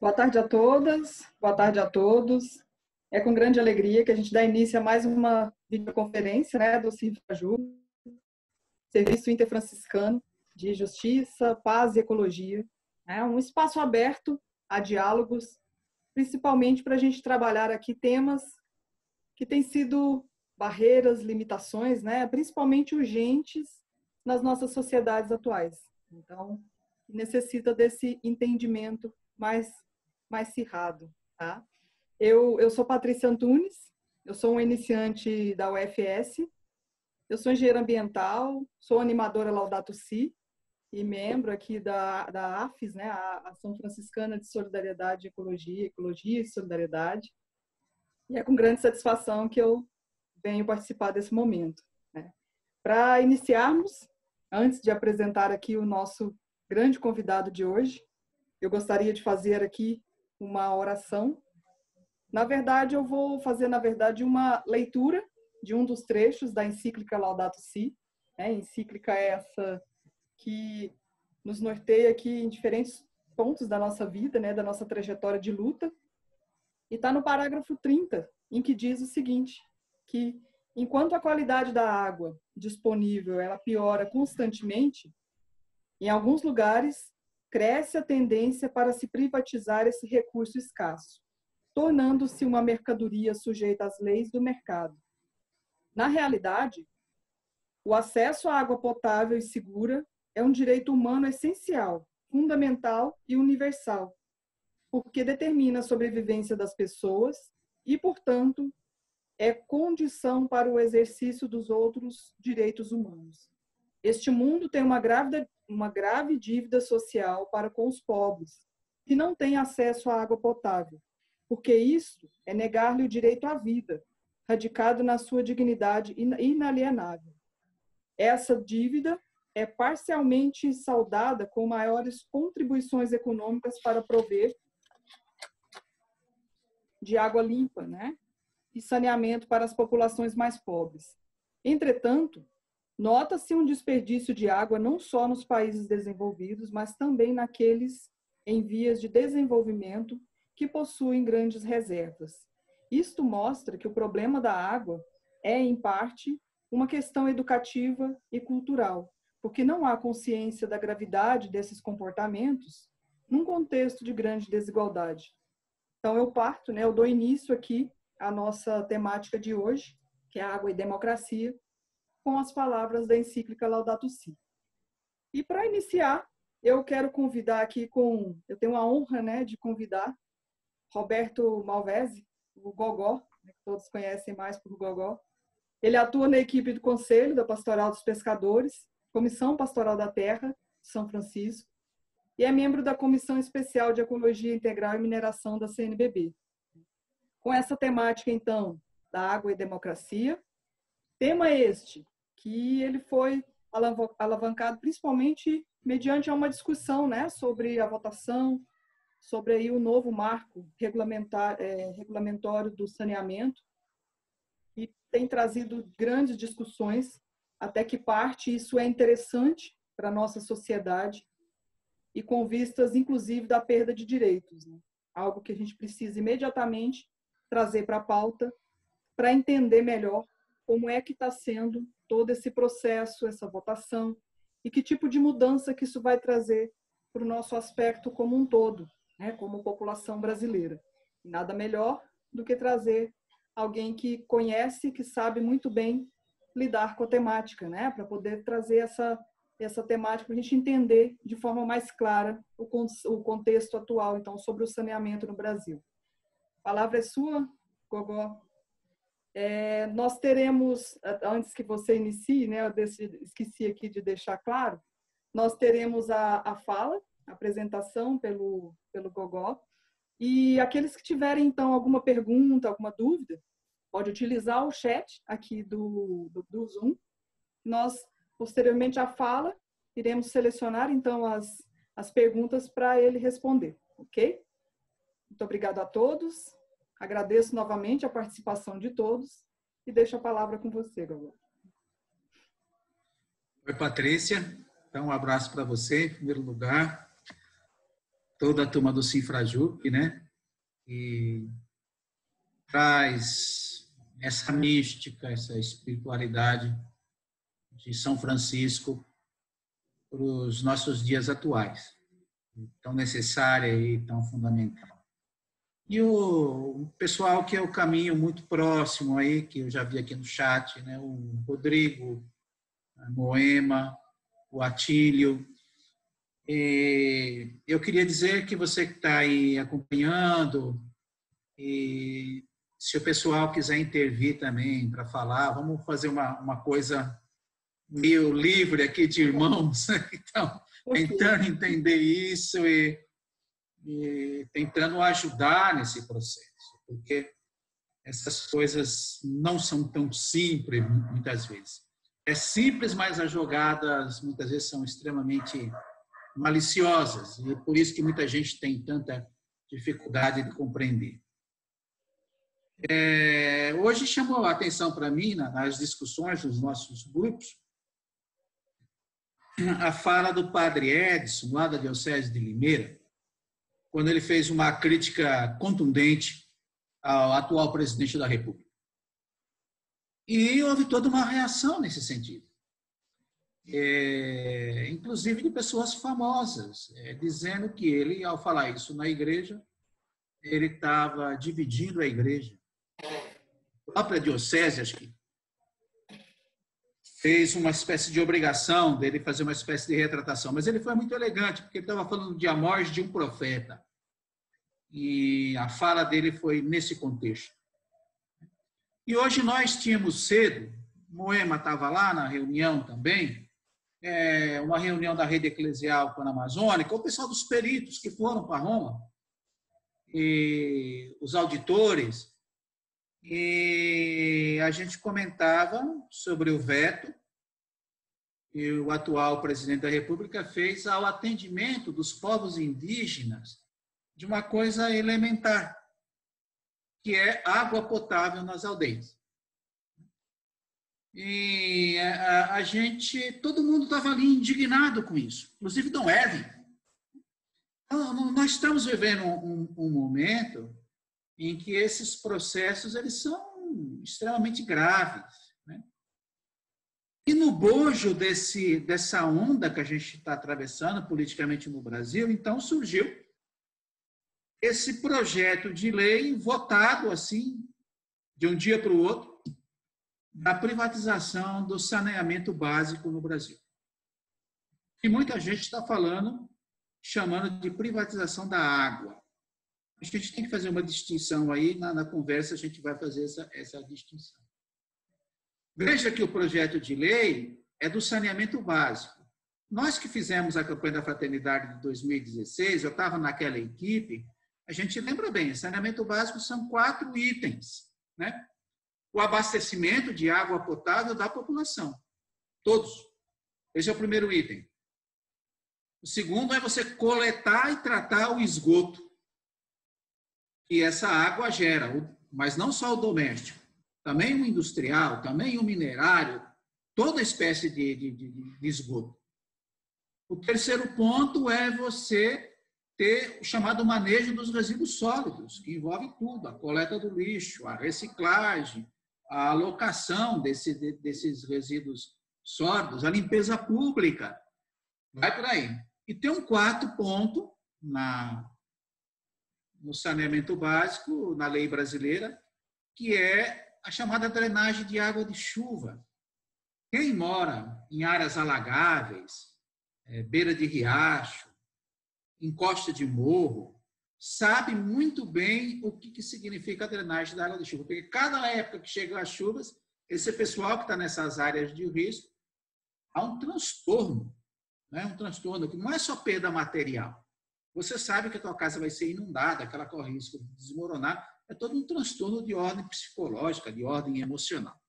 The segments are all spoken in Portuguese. Boa tarde a todas, boa tarde a todos. É com grande alegria que a gente dá início a mais uma videoconferência, né, do SIRVAJU, Serviço Interfranciscano de Justiça, Paz e Ecologia. É um espaço aberto a diálogos, principalmente para a gente trabalhar aqui temas que têm sido barreiras, limitações, né, principalmente urgentes nas nossas sociedades atuais. Então, necessita desse entendimento mais cerrado, tá? Eu sou Patrícia Antunes, eu sou uma iniciante da UFS, eu sou engenheira ambiental, sou animadora Laudato Si e membro aqui da AFES, né, a Ação Franciscana de Solidariedade e Ecologia, Ecologia e Solidariedade, e é com grande satisfação que eu venho participar desse momento, né? Para iniciarmos, antes de apresentar aqui o nosso grande convidado de hoje, eu gostaria de fazer aqui uma oração. Na verdade, eu vou fazer, uma leitura de um dos trechos da encíclica Laudato Si. A encíclica é essa que nos norteia aqui em diferentes pontos da nossa vida, né, da nossa trajetória de luta. E está no parágrafo 30, em que diz o seguinte, que enquanto a qualidade da água disponível ela piora constantemente, em alguns lugares cresce a tendência para se privatizar esse recurso escasso, tornando-se uma mercadoria sujeita às leis do mercado. Na realidade, o acesso à água potável e segura é um direito humano essencial, fundamental e universal, porque determina a sobrevivência das pessoas e, portanto, é condição para o exercício dos outros direitos humanos. Este mundo tem uma grave dívida social para com os pobres, que não têm acesso à água potável, porque isso é negar-lhe o direito à vida, radicado na sua dignidade inalienável. Essa dívida é parcialmente saldada com maiores contribuições econômicas para prover de água limpa, né, e saneamento para as populações mais pobres. Entretanto, nota-se um desperdício de água não só nos países desenvolvidos, mas também naqueles em vias de desenvolvimento que possuem grandes reservas. Isto mostra que o problema da água é, em parte, uma questão educativa e cultural, porque não há consciência da gravidade desses comportamentos num contexto de grande desigualdade. Então, eu parto, né, eu dou início aqui à nossa temática de hoje, que é água e democracia, com as palavras da encíclica Laudato Si. E para iniciar, eu quero convidar aqui eu tenho a honra, né, de convidar Roberto Malvese, o Gogó, né, que todos conhecem mais por Gogó. Ele atua na equipe do Conselho da Pastoral dos Pescadores, Comissão Pastoral da Terra, São Francisco, e é membro da Comissão Especial de Ecologia Integral e Mineração da CNBB. Com essa temática, então, da água e democracia, tema este que ele foi alavancado principalmente mediante uma discussão, né, sobre a votação, sobre aí o novo marco regulamentório do saneamento, e tem trazido grandes discussões até que parte isso é interessante para a nossa sociedade e com vistas, inclusive, da perda de direitos, né? Algo que a gente precisa imediatamente trazer para a pauta para entender melhor como é que está sendo todo esse processo, essa votação, e que tipo de mudança que isso vai trazer para o nosso aspecto como um todo, né, como população brasileira. E nada melhor do que trazer alguém que conhece, que sabe muito bem lidar com a temática, né, para poder trazer essa temática, para a gente entender de forma mais clara o contexto atual, então, sobre o saneamento no Brasil. A palavra é sua, Gogó. Nós teremos, antes que você inicie, né, esqueci aqui de deixar claro, nós teremos a fala, a apresentação pelo Gogó, e aqueles que tiverem, então, alguma pergunta, alguma dúvida, pode utilizar o chat aqui do Zoom. Nós, posteriormente à fala, iremos selecionar, então, as perguntas para ele responder, ok? Muito obrigado a todos. Agradeço novamente a participação de todos e deixo a palavra com você, Gogó. Oi, Patrícia. Então, um abraço para você, em primeiro lugar. toda a turma do Sinfrajup, né? E traz essa mística, essa espiritualidade de São Francisco para os nossos dias atuais, tão necessária e tão fundamental. E o pessoal que é o caminho muito próximo aí, que eu já vi aqui no chat, né? O Rodrigo, a Moema, o Atílio. E eu queria dizer que você que está aí acompanhando, e se o pessoal quiser intervir também para falar, vamos fazer uma coisa meio livre aqui de irmãos, então, tentando entender isso e tentando ajudar nesse processo, porque essas coisas não são tão simples muitas vezes. É simples, mas as jogadas muitas vezes são extremamente maliciosas e é por isso que muita gente tem tanta dificuldade de compreender. Hoje chamou a atenção para mim, nas discussões dos nossos grupos, a fala do padre Edson, lá da Diocese de Limeira, quando ele fez uma crítica contundente ao atual presidente da República. E houve toda uma reação nesse sentido, inclusive de pessoas famosas, dizendo que ele, ao falar isso na igreja, ele estava dividindo a igreja. A própria diocese, acho que, fez uma espécie de obrigação dele fazer uma espécie de retratação, mas ele foi muito elegante, porque ele estava falando de amores de um profeta. E a fala dele foi nesse contexto. E hoje nós tínhamos cedo, Moema estava lá na reunião também, uma reunião da rede eclesial panamazônica, o pessoal dos peritos que foram para Roma, e os auditores, e a gente comentava sobre o veto que o atual presidente da República fez ao atendimento dos povos indígenas de uma coisa elementar, que é água potável nas aldeias. E a gente, todo mundo estava ali indignado com isso, inclusive Dom Erwin. Então, nós estamos vivendo um momento em que esses processos eles são extremamente graves, né? E no bojo dessa onda que a gente está atravessando politicamente no Brasil, então surgiu esse projeto de lei votado assim, de um dia para o outro, da privatização do saneamento básico no Brasil. E muita gente está falando, chamando de privatização da água. A gente tem que fazer uma distinção aí, na conversa a gente vai fazer essa distinção. Veja que o projeto de lei é do saneamento básico. Nós que fizemos a campanha da fraternidade de 2016, eu estava naquela equipe, a gente lembra bem, saneamento básico são 4 itens, né? O abastecimento de água potável da população, todos. Esse é o primeiro item. O segundo é você coletar e tratar o esgoto que essa água gera, mas não só o doméstico, também o industrial, também o minerário, toda espécie de esgoto. O terceiro ponto é você ter o chamado manejo dos resíduos sólidos, que envolve tudo, a coleta do lixo, a reciclagem, a alocação desses resíduos sólidos, a limpeza pública, vai por aí. E tem um quarto ponto no saneamento básico, na lei brasileira, que é a chamada drenagem de água de chuva. Quem mora em áreas alagáveis, beira de riacho, encosta de morro, sabe muito bem o que significa a drenagem da água de chuva. Porque cada época que chegam as chuvas, esse pessoal que está nessas áreas de risco, há um transtorno, né? Um transtorno que não é só perda material. Você sabe que a tua casa vai ser inundada, que ela corre risco de desmoronar. É todo um transtorno de ordem psicológica, de ordem emocional.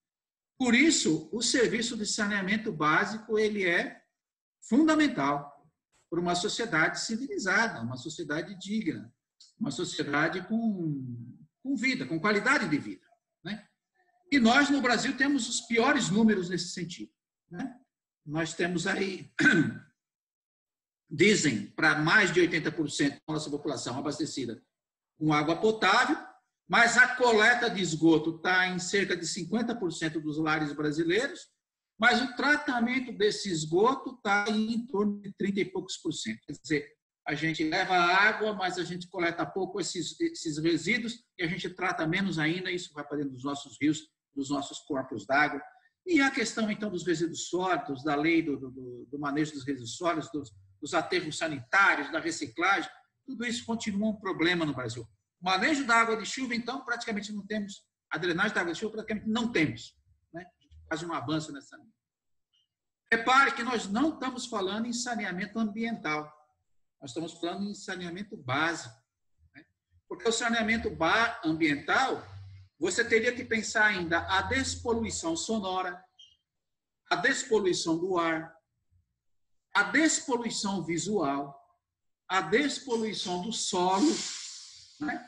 Por isso, o serviço de saneamento básico ele é fundamental para uma sociedade civilizada, uma sociedade digna, uma sociedade com vida, com qualidade de vida, né? E nós, no Brasil, temos os piores números nesse sentido, né? Nós temos aí dizem para mais de 80% da nossa população abastecida com água potável, mas a coleta de esgoto está em cerca de 50% dos lares brasileiros, mas o tratamento desse esgoto está em torno de 30 e poucos por cento. Quer dizer, a gente leva água, mas a gente coleta pouco esses resíduos e a gente trata menos ainda, isso vai para dentro dos nossos rios, dos nossos corpos d'água. E a questão, então, dos resíduos sólidos, da lei do manejo dos resíduos sólidos, dos aterros sanitários, da reciclagem, tudo isso continua um problema no Brasil. O manejo da água de chuva, então, praticamente não temos. A drenagem da água de chuva, praticamente não temos, né? A gente faz um avanço nessa linha. Repare que nós não estamos falando em saneamento ambiental. Nós estamos falando em saneamento básico, né? Porque o saneamento ambiental, você teria que pensar ainda a despoluição sonora, a despoluição do ar, a despoluição visual, a despoluição do solo, né?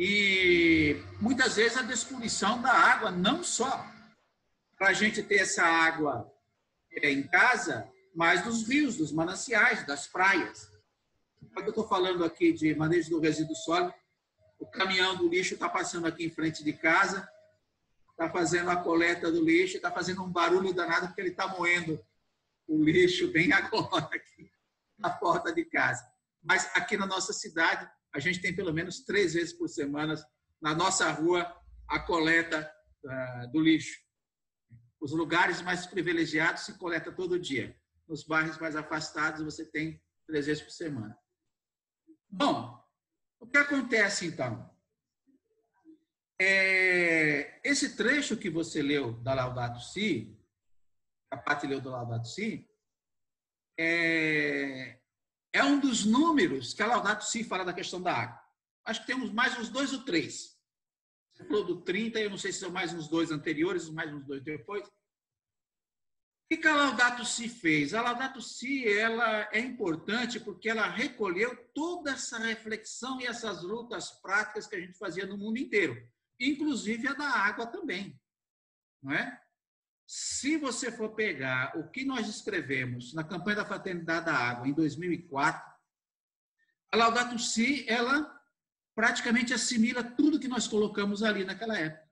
E muitas vezes a despoluição da água, não só para a gente ter essa água em casa, mas dos rios, dos mananciais, das praias. Quando eu estou falando aqui de manejo do resíduo sólido, o caminhão do lixo está passando aqui em frente de casa, está fazendo a coleta do lixo, está fazendo um barulho danado porque ele está moendo o lixo bem agora aqui na porta de casa. Mas aqui na nossa cidade, a gente tem pelo menos 3 vezes por semana na nossa rua a coleta do lixo. Os lugares mais privilegiados se coleta todo dia. Nos bairros mais afastados você tem 3 vezes por semana. Bom, o que acontece então? Esse trecho que você leu da Laudato Si, a parte leu do Laudato Si, é um dos números que a Laudato Si fala da questão da água. Acho que temos mais uns 2 ou 3. Você falou do 30, eu não sei se são mais uns 2 anteriores, mais uns 2 depois. O que a Laudato Si fez? A Laudato Si, ela é importante porque ela recolheu toda essa reflexão e essas lutas práticas que a gente fazia no mundo inteiro, inclusive a da água também, não é? Se você for pegar o que nós escrevemos na campanha da Fraternidade da Água, em 2004, a Laudato Si, ela praticamente assimila tudo que nós colocamos ali naquela época.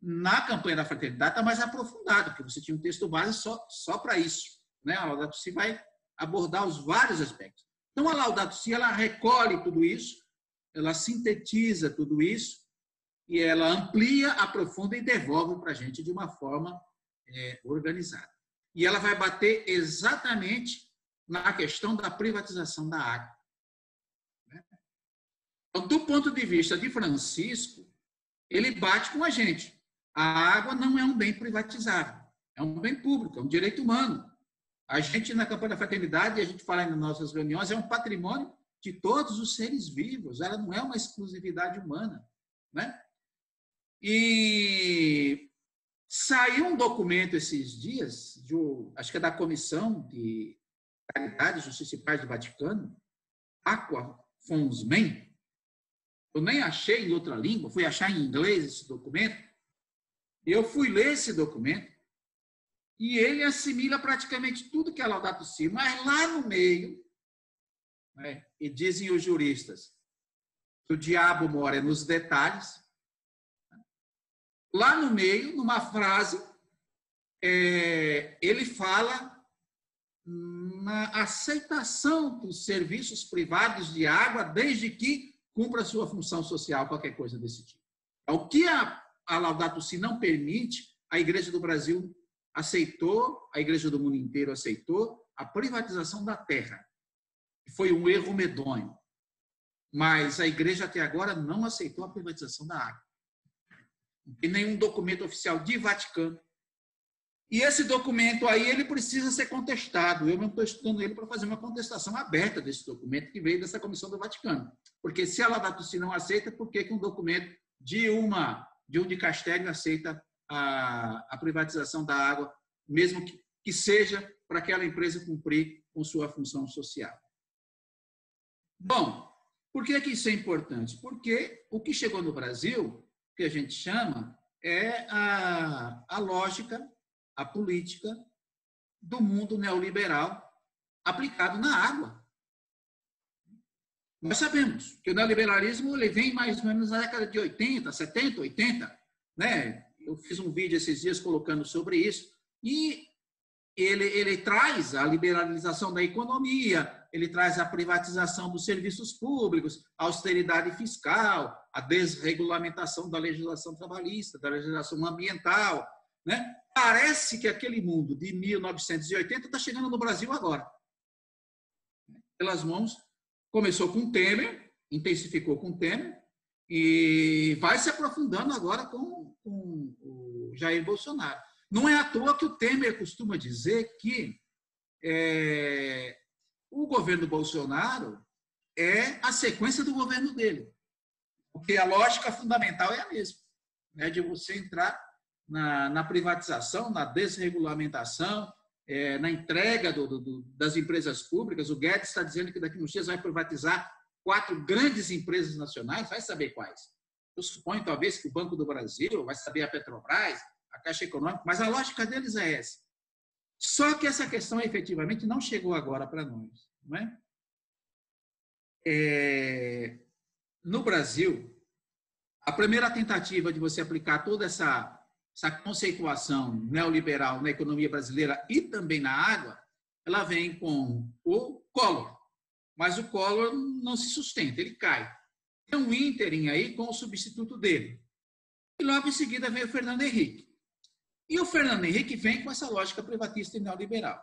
Na campanha da Fraternidade está mais aprofundado, porque você tinha um texto base só para isso, né? A Laudato Si vai abordar os vários aspectos. Então, a Laudato Si, ela recolhe tudo isso, ela sintetiza tudo isso, e ela amplia, aprofunda e devolve para a gente de uma forma organizada. E ela vai bater exatamente na questão da privatização da água, né? Então, do ponto de vista de Francisco, ele bate com a gente. A água não é um bem privatizável, é um bem público, é um direito humano. A gente, na campanha da fraternidade, a gente fala nas nossas reuniões, é um patrimônio de todos os seres vivos, ela não é uma exclusividade humana, né? E saiu um documento esses dias, acho que é da Comissão de Caridade, Justiça e Paz do Vaticano, Aqua Fons Men. Eu nem achei em outra língua, fui achar em inglês esse documento. Eu fui ler esse documento e ele assimila praticamente tudo que é Laudato Si, mas lá no meio, né, e dizem os juristas, o diabo mora nos detalhes. Lá no meio, numa frase, ele fala na aceitação dos serviços privados de água desde que cumpra sua função social, qualquer coisa desse tipo. O que a Laudato Si não permite, a Igreja do Brasil aceitou, a Igreja do mundo inteiro aceitou a privatização da terra. Foi um erro medonho. Mas a igreja até agora não aceitou a privatização da água. Não tem nenhum documento oficial de Vaticano. E esse documento aí, ele precisa ser contestado. Eu não estou estudando ele para fazer uma contestação aberta desse documento que veio dessa Comissão do Vaticano. Porque se a Laudato Si não aceita, por que um documento de um dicastério aceita a privatização da água, mesmo que seja para aquela empresa cumprir com sua função social? Bom, por que isso é importante? Porque o que chegou no Brasil, que a gente chama, é a lógica, a política do mundo neoliberal, aplicado na água. Nós sabemos que o neoliberalismo ele vem mais ou menos na década de 80, 70, 80, né? Eu fiz um vídeo esses dias colocando sobre isso, e ele traz a liberalização da economia, ele traz a privatização dos serviços públicos, a austeridade fiscal, a desregulamentação da legislação trabalhista, da legislação ambiental, né? Parece que aquele mundo de 1980 está chegando no Brasil agora. Pelas mãos, começou com Temer, intensificou com Temer, e vai se aprofundando agora com o Jair Bolsonaro. Não é à toa que o Temer costuma dizer que o governo Bolsonaro é a sequência do governo dele. Porque a lógica fundamental é a mesma, né? De você entrar na privatização, na desregulamentação, na entrega das empresas públicas. O Guedes está dizendo que daqui uns dias vai privatizar 4 grandes empresas nacionais, vai saber quais. Eu suponho, talvez, que o Banco do Brasil, vai saber a Petrobras, a Caixa Econômica, mas a lógica deles é essa. Só que essa questão, efetivamente, não chegou agora para nós, não é? No Brasil, a primeira tentativa de você aplicar toda essa conceituação neoliberal na economia brasileira e também na água, ela vem com o Collor. Mas o Collor não se sustenta, ele cai. Tem um ínterim aí com o substituto dele. E logo em seguida vem o Fernando Henrique. E o Fernando Henrique vem com essa lógica privatista e neoliberal.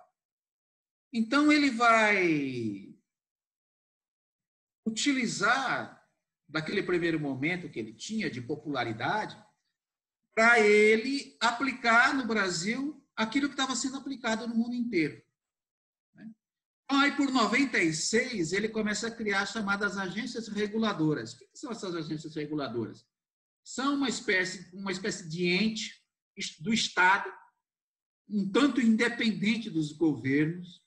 Então ele vai utilizar daquele primeiro momento que ele tinha de popularidade para ele aplicar no Brasil aquilo que estava sendo aplicado no mundo inteiro. Aí, por 96, ele começa a criar as chamadas agências reguladoras. O que são essas agências reguladoras? São uma espécie de ente do Estado, um tanto independente dos governos,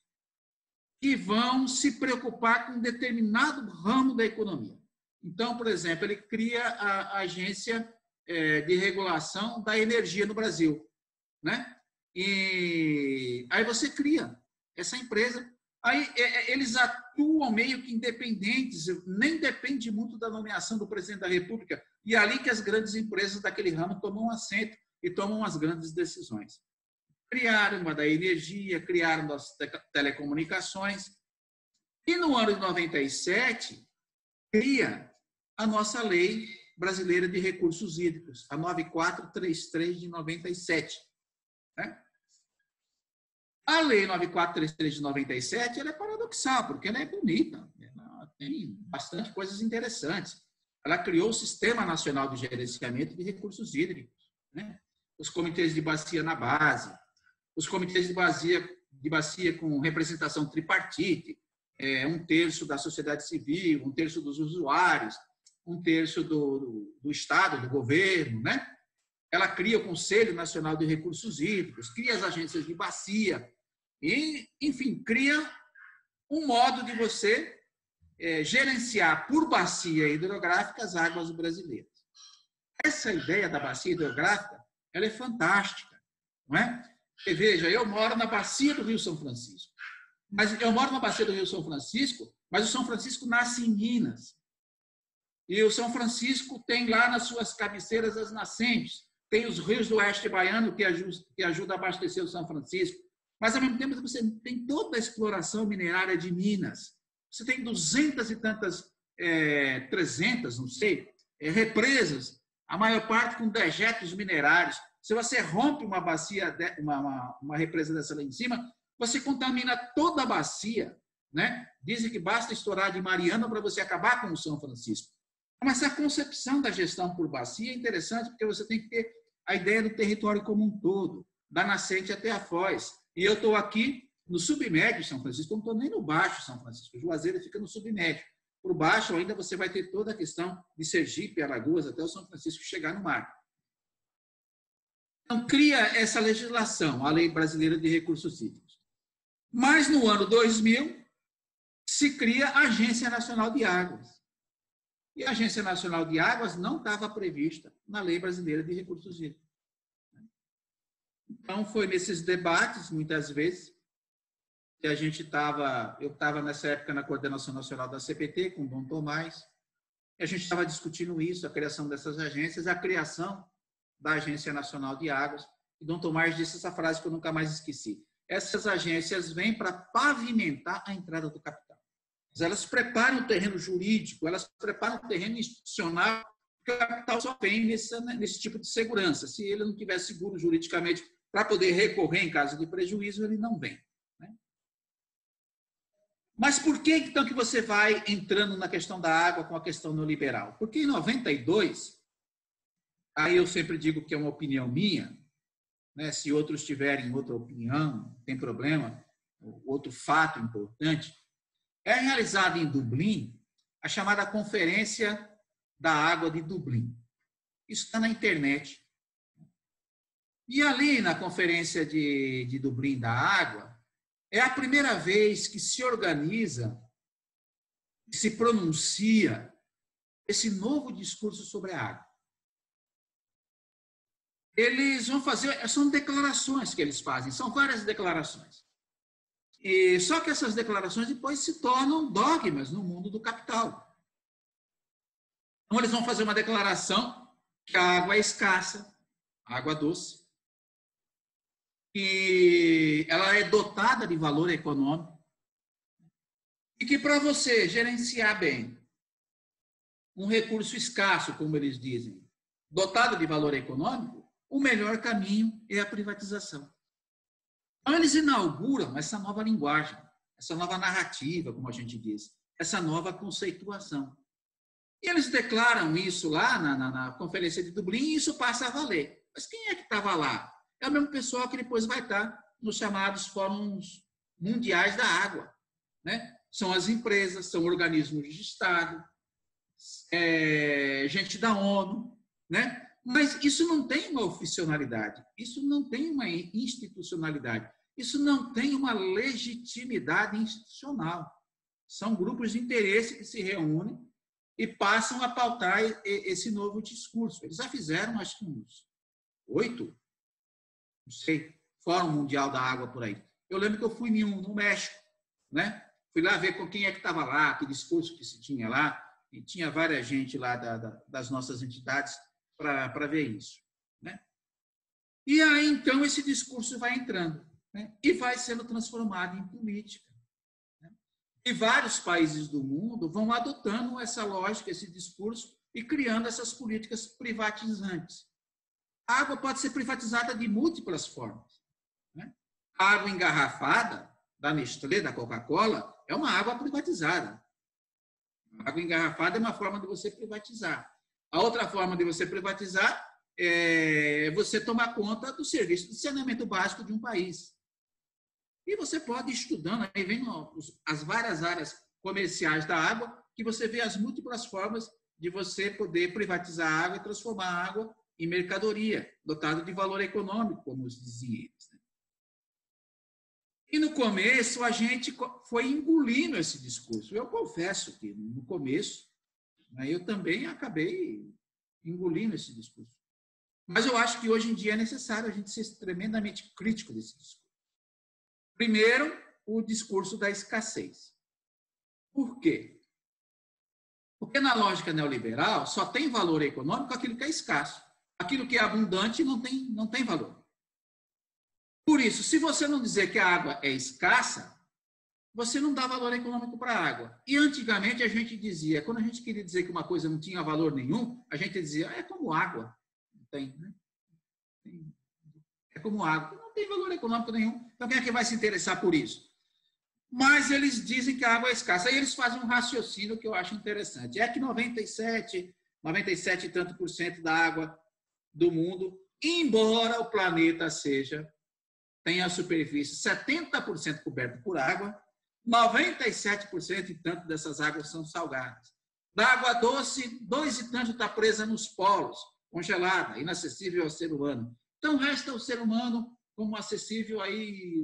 que vão se preocupar com um determinado ramo da economia. Então, por exemplo, ele cria a agência de regulação da energia no Brasil, né? E aí você cria essa empresa. Aí eles atuam meio que independentes, nem depende muito da nomeação do presidente da República, e é ali que as grandes empresas daquele ramo tomam assento e tomam as grandes decisões. Criaram a da energia, criaram das telecomunicações, e no ano de 97, cria a nossa Lei Brasileira de Recursos Hídricos, a 9433 de 97, né? A Lei 9433 de 97 ela é paradoxal, porque ela é bonita, ela tem bastante coisas interessantes. Ela criou o Sistema Nacional de Gerenciamento de Recursos Hídricos, né? Os comitês de bacia na base, os comitês de bacia com representação tripartite, 1/3 da sociedade civil, 1/3 dos usuários, 1/3 do Estado, do governo, né? Ela cria o Conselho Nacional de Recursos Hídricos, cria as agências de bacia, e, enfim, cria um modo de você gerenciar por bacia hidrográfica as águas brasileiras. Essa ideia da bacia hidrográfica ela é fantástica, não é? Porque, veja, eu moro na bacia do Rio São Francisco, mas o São Francisco nasce em Minas. E o São Francisco tem lá nas suas cabeceiras as nascentes. Tem os rios do oeste baiano que ajuda a abastecer o São Francisco. Mas, ao mesmo tempo, você tem toda a exploração minerária de Minas. Você tem 300, não sei, represas, a maior parte com dejetos minerários. Se você rompe uma bacia, uma represa dessa lá em cima, você contamina toda a bacia, né? Dizem que basta estourar de Mariana para você acabar com o São Francisco. Mas a concepção da gestão por bacia é interessante, porque você tem que ter a ideia do território como um todo, da nascente até a foz. E eu estou aqui no submédio de São Francisco, não estou nem no baixo de São Francisco, o Juazeiro fica no submédio. Por baixo ainda você vai ter toda a questão de Sergipe, Alagoas, até o São Francisco chegar no mar. Então, cria essa legislação, a Lei Brasileira de Recursos Hídricos. Mas, no ano 2000, se cria a Agência Nacional de Águas. E a Agência Nacional de Águas não estava prevista na Lei Brasileira de Recursos Hídricos. Então, foi nesses debates, muitas vezes, que a gente estava, eu estava nessa época na coordenação nacional da CPT, com o Dom Tomás, e a gente estava discutindo isso, a criação dessas agências, a criação da Agência Nacional de Águas, e Dom Tomás disse essa frase que eu nunca mais esqueci. Essas agências vêm para pavimentar a entrada do capital. Elas preparam o terreno jurídico, elas preparam o terreno institucional, porque o capital só vem nesse tipo de segurança. Se ele não tiver seguro juridicamente para poder recorrer em caso de prejuízo, ele não vem. Né? Mas por que, então, que você vai entrando na questão da água com a questão neoliberal? Porque em 92, aí eu sempre digo que é uma opinião minha, né? Se outros tiverem outra opinião, não tem problema, outro fato importante, é realizada em Dublin a chamada Conferência da Água de Dublin. Isso está na internet. E ali, na Conferência de Dublin da Água, é a primeira vez que se organiza, se pronuncia esse novo discurso sobre a água. Eles vão fazer, são declarações que eles fazem, são várias declarações. E só que essas declarações depois se tornam dogmas no mundo do capital. Então, eles vão fazer uma declaração que a água é escassa, a água doce, que ela é dotada de valor econômico e que, para você gerenciar bem um recurso escasso, como eles dizem, dotado de valor econômico, o melhor caminho é a privatização. Então, eles inauguram essa nova linguagem, essa nova narrativa, como a gente diz, essa nova conceituação. E eles declaram isso lá na Conferência de Dublin e isso passa a valer. Mas quem é que estava lá? É o mesmo pessoal que depois vai estar nos chamados Fóruns Mundiais da Água. Né? São as empresas, são organismos de Estado, gente da ONU, né? Mas isso não tem uma oficialidade, isso não tem uma institucionalidade, isso não tem uma legitimidade institucional. São grupos de interesse que se reúnem e passam a pautar esse novo discurso. Eles já fizeram, acho que uns 8, não sei, Fórum Mundial da Água por aí. Eu lembro que eu fui em um no México, né? Fui lá ver com quem é que estava lá, que discurso que se tinha lá, e tinha várias gente lá das nossas entidades para ver isso. Né? E aí, então, esse discurso vai entrando, né? E vai sendo transformado em política. Né? E vários países do mundo vão adotando essa lógica, esse discurso, e criando essas políticas privatizantes. A água pode ser privatizada de múltiplas formas. Né? A água engarrafada, da Nestlé, da Coca-Cola, é uma água privatizada. A água engarrafada é uma forma de você privatizar. A outra forma de você privatizar é você tomar conta do serviço de saneamento básico de um país. E você pode ir estudando, aí vem as várias áreas comerciais da água, que você vê as múltiplas formas de você poder privatizar a água e transformar a água em mercadoria, dotada de valor econômico, como os diziam eles. Né? E no começo a gente foi engolindo esse discurso. Eu confesso que no começo eu também acabei engolindo esse discurso. Mas eu acho que hoje em dia é necessário a gente ser tremendamente crítico desse discurso. Primeiro, o discurso da escassez. Por quê? Porque na lógica neoliberal só tem valor econômico aquilo que é escasso. Aquilo que é abundante não tem valor. Por isso, se você não dizer que a água é escassa, você não dá valor econômico para a água. E antigamente a gente dizia, quando a gente queria dizer que uma coisa não tinha valor nenhum, a gente dizia, é como água. Não tem, né? É como água. Não tem valor econômico nenhum. Então quem é que vai se interessar por isso? Mas eles dizem que a água é escassa. Aí eles fazem um raciocínio que eu acho interessante. É que 97 e tanto por cento da água do mundo, embora o planeta tenha a superfície 70% coberta por água, 97% e tanto dessas águas são salgadas. Da água doce, 2 e tanto está presa nos polos, congelada, inacessível ao ser humano. Então, resta o ser humano como acessível aí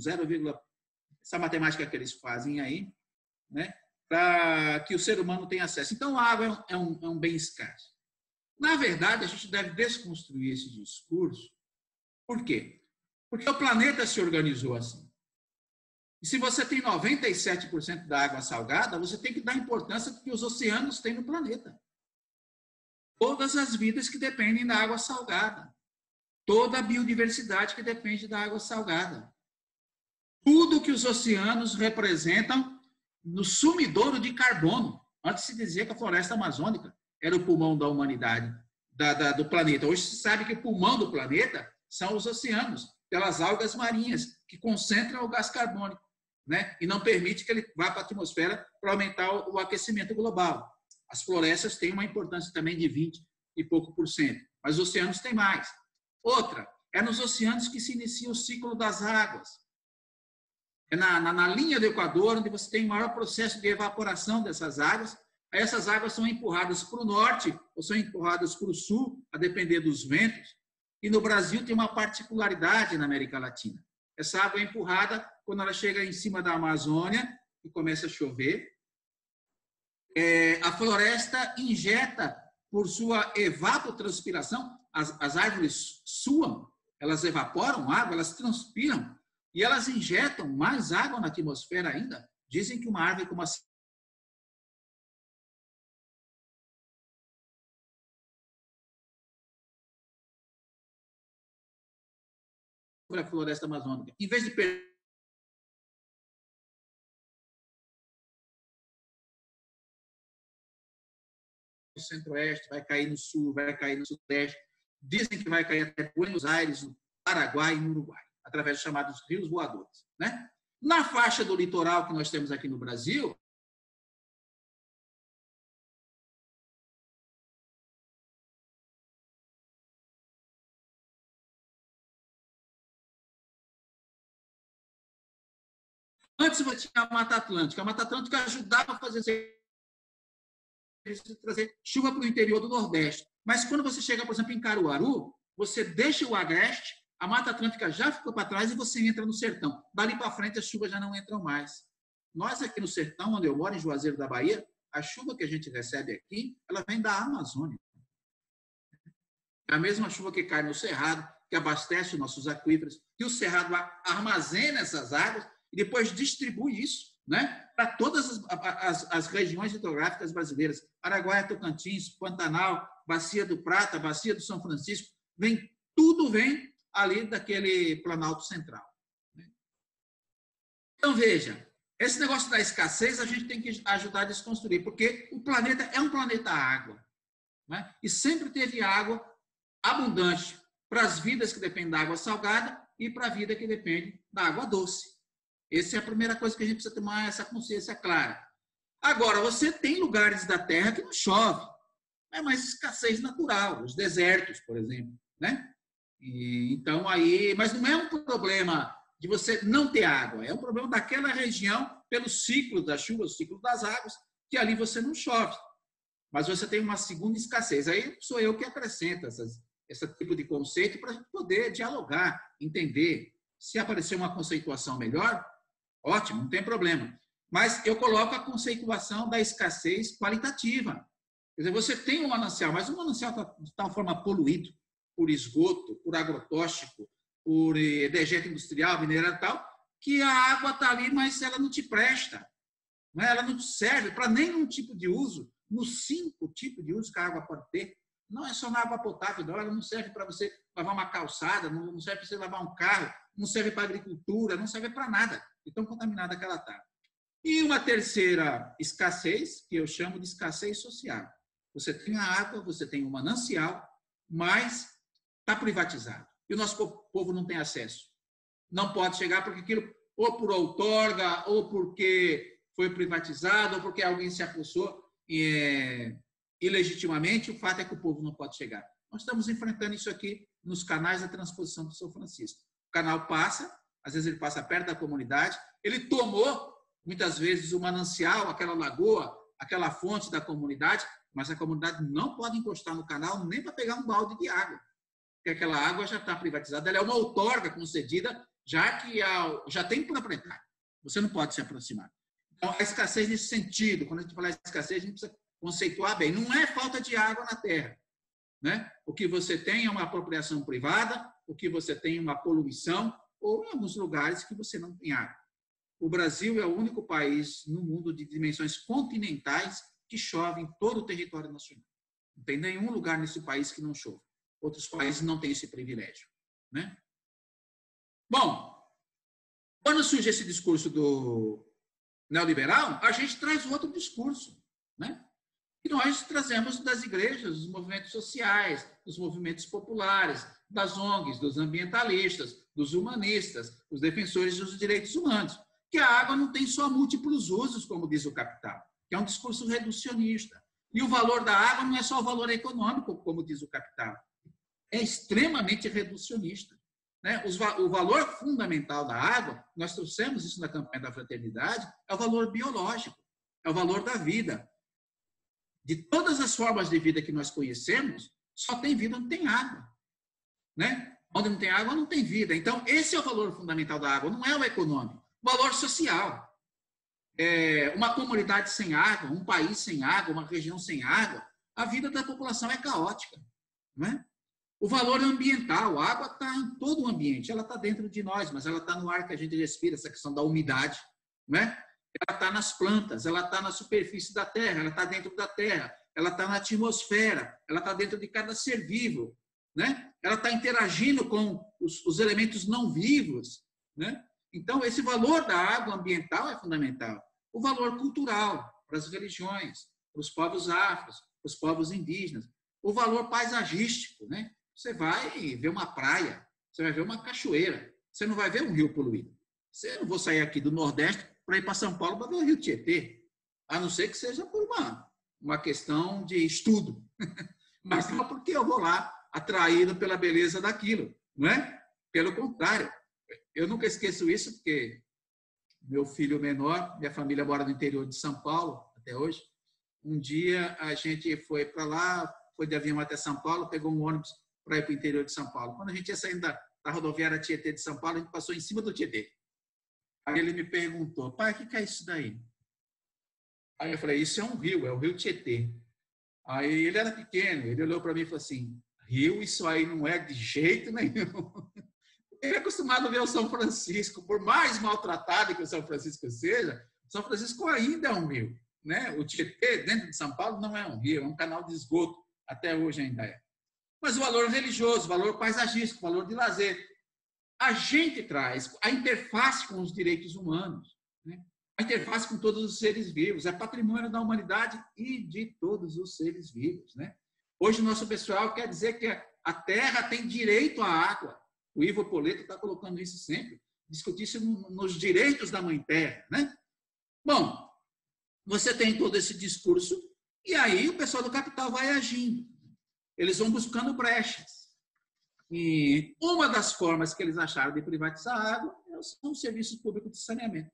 0, essa matemática que eles fazem aí, né, para que o ser humano tenha acesso. Então, a água é um bem escasso. Na verdade, a gente deve desconstruir esse discurso. Por quê? Porque o planeta se organizou assim. E se você tem 97% da água salgada, você tem que dar importância do que os oceanos têm no planeta. Todas as vidas que dependem da água salgada. Toda a biodiversidade que depende da água salgada. Tudo que os oceanos representam no sumidouro de carbono. Antes se dizia que a floresta amazônica era o pulmão da humanidade, do planeta. Hoje se sabe que o pulmão do planeta são os oceanos, pelas algas marinhas, que concentram o gás carbônico, né? E não permite que ele vá para a atmosfera para aumentar o aquecimento global. As florestas têm uma importância também de 20 e pouco por cento, mas os oceanos têm mais. Outra, é nos oceanos que se inicia o ciclo das águas. É na linha do Equador, onde você tem o maior processo de evaporação dessas águas. Essas águas são empurradas para o norte ou são empurradas para o sul, a depender dos ventos. E no Brasil tem uma particularidade na América Latina. Essa água é empurrada quando ela chega em cima da Amazônia e começa a chover. A floresta injeta, por sua evapotranspiração, as árvores suam, elas evaporam água, elas transpiram e elas injetam mais água na atmosfera ainda. Dizem que uma árvore como a sobre a floresta amazônica, em vez de perder no centro-oeste, vai cair no sul, vai cair no sudeste, dizem que vai cair até Buenos Aires, no Paraguai e no Uruguai, através dos chamados rios voadores, né? Na faixa do litoral que nós temos aqui no Brasil, antes você tinha a Mata Atlântica. A Mata Atlântica ajudava a fazer trazer chuva para o interior do Nordeste. Mas quando você chega, por exemplo, em Caruaru, você deixa o agreste, a Mata Atlântica já ficou para trás e você entra no sertão. Dali para frente, as chuvas já não entram mais. Nós aqui no sertão, onde eu moro, em Juazeiro da Bahia, a chuva que a gente recebe aqui, ela vem da Amazônia. É a mesma chuva que cai no Cerrado, que abastece os nossos aquíferos, e o Cerrado armazena essas águas, e depois distribui isso, né, para todas as regiões hidrográficas brasileiras. Araguaia, Tocantins, Pantanal, Bacia do Prata, Bacia do São Francisco, tudo vem ali daquele Planalto Central, né? Então, veja, esse negócio da escassez a gente tem que ajudar a desconstruir, porque o planeta é um planeta água, né? E sempre teve água abundante para as vidas que dependem da água salgada e para a vida que depende da água doce. Essa é a primeira coisa que a gente precisa tomar essa consciência clara. Agora, você tem lugares da Terra que não chove, é mais escassez natural, os desertos, por exemplo, né? E, então, aí, mas não é um problema de você não ter água, é um problema daquela região, pelo ciclo das chuvas, o ciclo das águas, que ali você não chove, mas você tem uma segunda escassez. Aí sou eu que acrescento esse tipo de conceito para a gente poder dialogar, entender. Se aparecer uma conceituação melhor, ótimo, não tem problema. Mas eu coloco a conceituação da escassez qualitativa. Quer dizer, você tem um manancial, mas o manancial está de tal forma poluído por esgoto, por agrotóxico, por dejeto industrial, mineral e tal, que a água está ali, mas ela não te presta, né? Ela não te serve para nenhum tipo de uso, nos 5 tipos de uso que a água pode ter. Não é só na água potável, não. Ela não serve para você lavar uma calçada, não serve para você lavar um carro, não serve para agricultura, não serve para nada. E tão contaminada que ela está. E uma terceira escassez, que eu chamo de escassez social. Você tem a água, você tem o manancial, mas está privatizado. E o nosso povo não tem acesso. Não pode chegar porque aquilo, ou por outorga, ou porque foi privatizado, ou porque alguém se apossou ilegitimamente, o fato é que o povo não pode chegar. Nós estamos enfrentando isso aqui nos canais da transposição do São Francisco. O canal passa, às vezes ele passa perto da comunidade, ele tomou, muitas vezes, o manancial, aquela lagoa, aquela fonte da comunidade, mas a comunidade não pode encostar no canal nem para pegar um balde de água, porque aquela água já está privatizada, ela é uma outorga concedida, já que já tem proprietário. Você não pode se aproximar. Então, a escassez nesse sentido, quando a gente fala de escassez, a gente precisa conceituar bem. Não é falta de água na terra, né? O que você tem é uma apropriação privada, o que você tem é uma poluição, ou em alguns lugares que você não tem água. O Brasil é o único país no mundo de dimensões continentais que chove em todo o território nacional. Não tem nenhum lugar nesse país que não chove. Outros países não têm esse privilégio, né? Bom, quando surge esse discurso do neoliberal, a gente traz outro discurso, né? Que nós trazemos das igrejas, dos movimentos sociais, dos movimentos populares, das ONGs, dos ambientalistas, dos humanistas, dos defensores dos direitos humanos. Que a água não tem só múltiplos usos, como diz o Capital, que é um discurso reducionista. E o valor da água não é só o valor econômico, como diz o Capital. É extremamente reducionista, né? O valor fundamental da água, nós trouxemos isso na campanha da fraternidade, é o valor biológico, é o valor da vida. De todas as formas de vida que nós conhecemos, só tem vida onde tem água, né? Onde não tem água, não tem vida. Então, esse é o valor fundamental da água, não é o econômico. Valor social. Uma comunidade sem água, um país sem água, uma região sem água, a vida da população é caótica, não é? O valor ambiental, a água está em todo o ambiente, ela está dentro de nós, mas ela está no ar que a gente respira, essa questão da umidade, não é? Ela está nas plantas, ela está na superfície da terra, ela está dentro da terra, ela está na atmosfera, ela está dentro de cada ser vivo, né? Ela está interagindo com os elementos não vivos, né? Então, esse valor da água ambiental é fundamental. O valor cultural para as religiões, para os povos afros, para os povos indígenas. O valor paisagístico, né? Você vai ver uma praia, você vai ver uma cachoeira, você não vai ver um rio poluído. Eu não vou sair aqui do Nordeste para ir para São Paulo para ver o Rio Tietê, a não ser que seja por uma questão de estudo. Mas não porque eu vou lá atraído pela beleza daquilo, não é? Pelo contrário. Eu nunca esqueço isso, porque meu filho menor, minha família mora no interior de São Paulo, até hoje. Um dia a gente foi para lá, foi de avião até São Paulo, pegou um ônibus para ir para o interior de São Paulo. Quando a gente ia saindo da rodoviária Tietê de São Paulo, a gente passou em cima do Tietê. Aí ele me perguntou, pai, o que é isso daí? Aí eu falei, isso é um rio, é o Rio Tietê. Aí ele era pequeno, ele olhou para mim e falou assim, rio, isso aí não é de jeito nenhum. Ele é acostumado a ver o São Francisco, por mais maltratado que o São Francisco seja, São Francisco ainda é um rio, né? O Tietê, dentro de São Paulo, não é um rio, é um canal de esgoto, até hoje ainda é. Mas o valor religioso, o valor paisagístico, o valor de lazer, a gente traz a interface com os direitos humanos, né? A interface com todos os seres vivos, é patrimônio da humanidade e de todos os seres vivos, né? Hoje o nosso pessoal quer dizer que a terra tem direito à água. O Ivo Poleto está colocando isso sempre, discutir isso nos direitos da Mãe Terra, né? Bom, você tem todo esse discurso e aí o pessoal do Capital vai agindo. Eles vão buscando brechas. E uma das formas que eles acharam de privatizar a água são os serviços públicos de saneamento.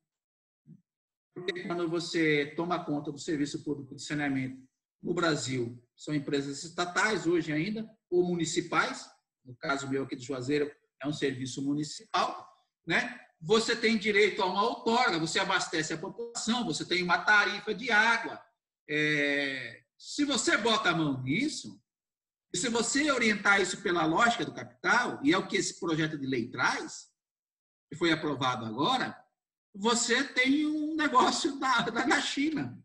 Porque quando você toma conta do serviço público de saneamento no Brasil, são empresas estatais hoje ainda, ou municipais, no caso meu aqui de Juazeiro, é um serviço municipal, né? Você tem direito a uma outorga, você abastece a população, você tem uma tarifa de água. Se você bota a mão nisso, e se você orientar isso pela lógica do Capital, e é o que esse projeto de lei traz, que foi aprovado agora, você tem um negócio da China,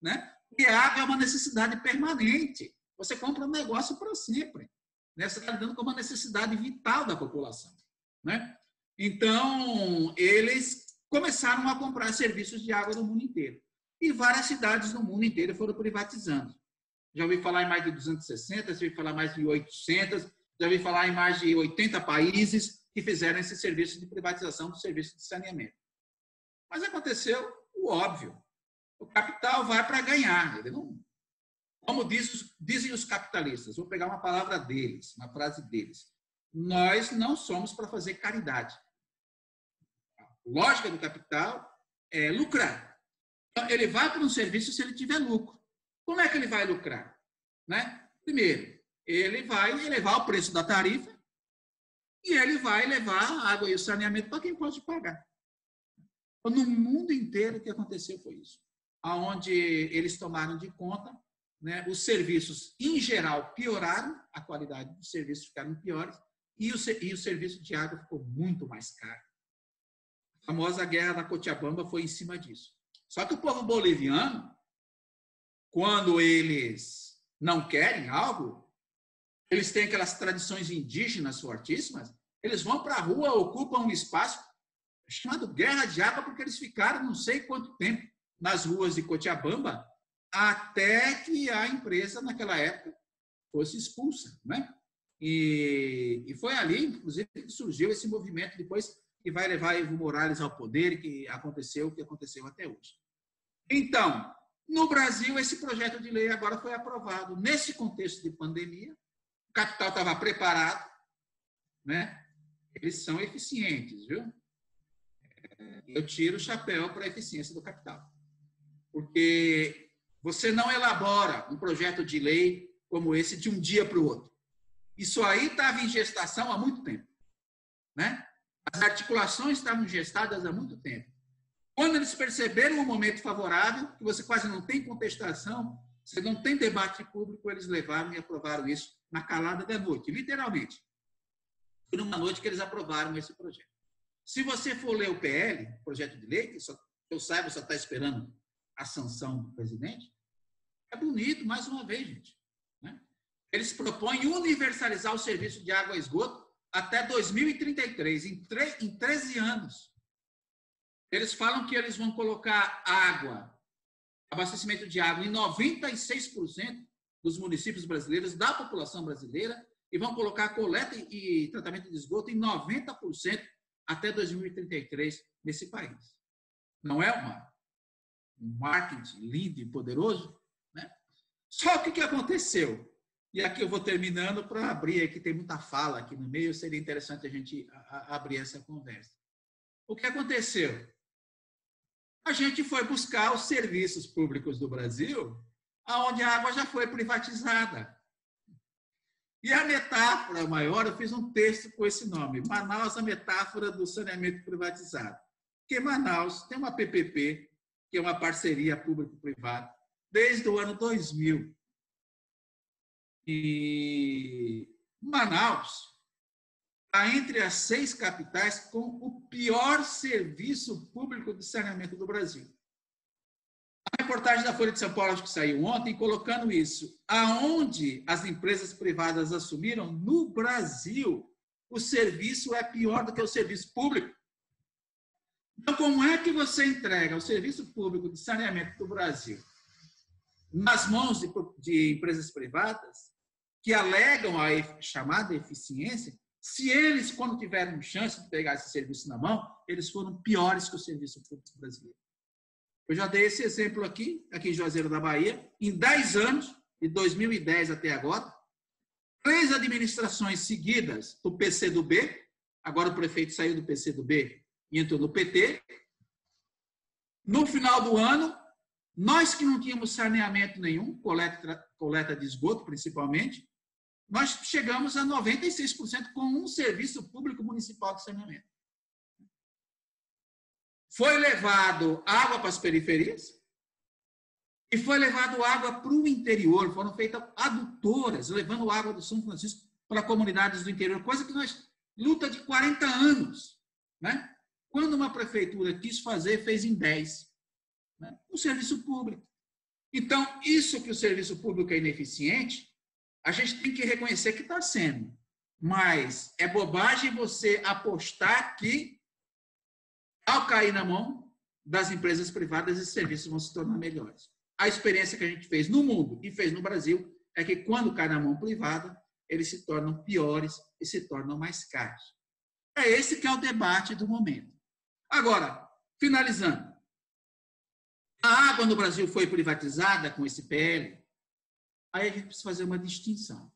né? E a água é uma necessidade permanente. Você compra um negócio para sempre. Você está lidando com uma necessidade vital da população, né? Então, eles começaram a comprar serviços de água do mundo inteiro. E várias cidades no mundo inteiro foram privatizando. Já ouvi falar em mais de 260, já ouvi falar em mais de 800, já ouvi falar em mais de 80 países que fizeram esse serviço de privatização do serviço de saneamento. Mas aconteceu o óbvio. O Capital vai para ganhar, ele não... Como dizem os capitalistas, vou pegar uma palavra deles, uma frase deles. Nós não somos para fazer caridade. A lógica do Capital é lucrar. Então, ele vai para um serviço se ele tiver lucro. Como é que ele vai lucrar, né? Primeiro, ele vai elevar o preço da tarifa e ele vai levar a água e o saneamento para quem pode pagar. Então, no mundo inteiro, o que aconteceu foi isso. Onde eles tomaram de conta, né, os serviços, em geral, pioraram, a qualidade dos serviços ficaram piores e o serviço de água ficou muito mais caro. A famosa guerra da Cochabamba foi em cima disso. Só que o povo boliviano, quando eles não querem algo, eles têm aquelas tradições indígenas fortíssimas, eles vão para a rua, ocupam um espaço chamado Guerra de Água, porque eles ficaram não sei quanto tempo nas ruas de Cochabamba, até que a empresa, naquela época, fosse expulsa, né? E foi ali, inclusive, que surgiu esse movimento depois que vai levar Evo Morales ao poder, que aconteceu até hoje. Então, no Brasil, esse projeto de lei agora foi aprovado. Nesse contexto de pandemia, o capital estava preparado, né? Eles são eficientes, viu? Eu tiro o chapéu para a eficiência do capital. Porque você não elabora um projeto de lei como esse de um dia para o outro. Isso aí estava em gestação há muito tempo, né? As articulações estavam gestadas há muito tempo. Quando eles perceberam o momento favorável, que você quase não tem contestação, você não tem debate público, eles levaram e aprovaram isso na calada da noite, literalmente. Foi numa noite que eles aprovaram esse projeto. Se você for ler o PL, projeto de lei, que só, eu saiba, só está esperando a sanção do presidente, é bonito, mais uma vez, gente, né? Eles propõem universalizar o serviço de água e esgoto até 2033, em 13 anos. Eles falam que eles vão colocar água, abastecimento de água, em 96% dos municípios brasileiros, da população brasileira, e vão colocar coleta e tratamento de esgoto em 90% até 2033 nesse país. Não é um marketing lindo e poderoso, né? Só que o que aconteceu? E aqui eu vou terminando para abrir, aqui tem muita fala aqui no meio, seria interessante a gente abrir essa conversa. O que aconteceu? A gente foi buscar os serviços públicos do Brasil, onde a água já foi privatizada. E a metáfora maior, eu fiz um texto com esse nome, Manaus, a metáfora do saneamento privatizado. Porque Manaus tem uma PPP, que é uma parceria público-privada, desde o ano 2000. E Manaus está entre as 6 capitais com o pior serviço público de saneamento do Brasil. A reportagem da Folha de São Paulo, acho que saiu ontem, colocando isso. Aonde as empresas privadas assumiram, no Brasil, o serviço é pior do que o serviço público. Então, como é que você entrega o serviço público de saneamento do Brasil nas mãos de empresas privadas que alegam a chamada eficiência, se eles, quando tiveram chance de pegar esse serviço na mão, eles foram piores que o serviço público brasileiro? Eu já dei esse exemplo aqui em Juazeiro da Bahia, em 10 anos, de 2010 até agora, 3 administrações seguidas do PCdoB, agora o prefeito saiu do PCdoB e entrou no PT, no final do ano, nós que não tínhamos saneamento nenhum, coleta de esgoto principalmente, nós chegamos a 96% com um serviço público municipal de saneamento. Foi levado água para as periferias e foi levado água para o interior. Foram feitas adutoras, levando água do São Francisco para comunidades do interior, coisa que nós luta de 40 anos, né? Quando uma prefeitura quis fazer, fez em 10. Um serviço público. Então, isso que o serviço público é ineficiente, a gente tem que reconhecer que está sendo. Mas é bobagem você apostar que, ao cair na mão das empresas privadas, esses serviços vão se tornar melhores. A experiência que a gente fez no mundo e fez no Brasil é que, quando cai na mão privada, eles se tornam piores e se tornam mais caros. É esse que é o debate do momento. Agora, finalizando. A água no Brasil foi privatizada com esse PL. Aí a gente precisa fazer uma distinção.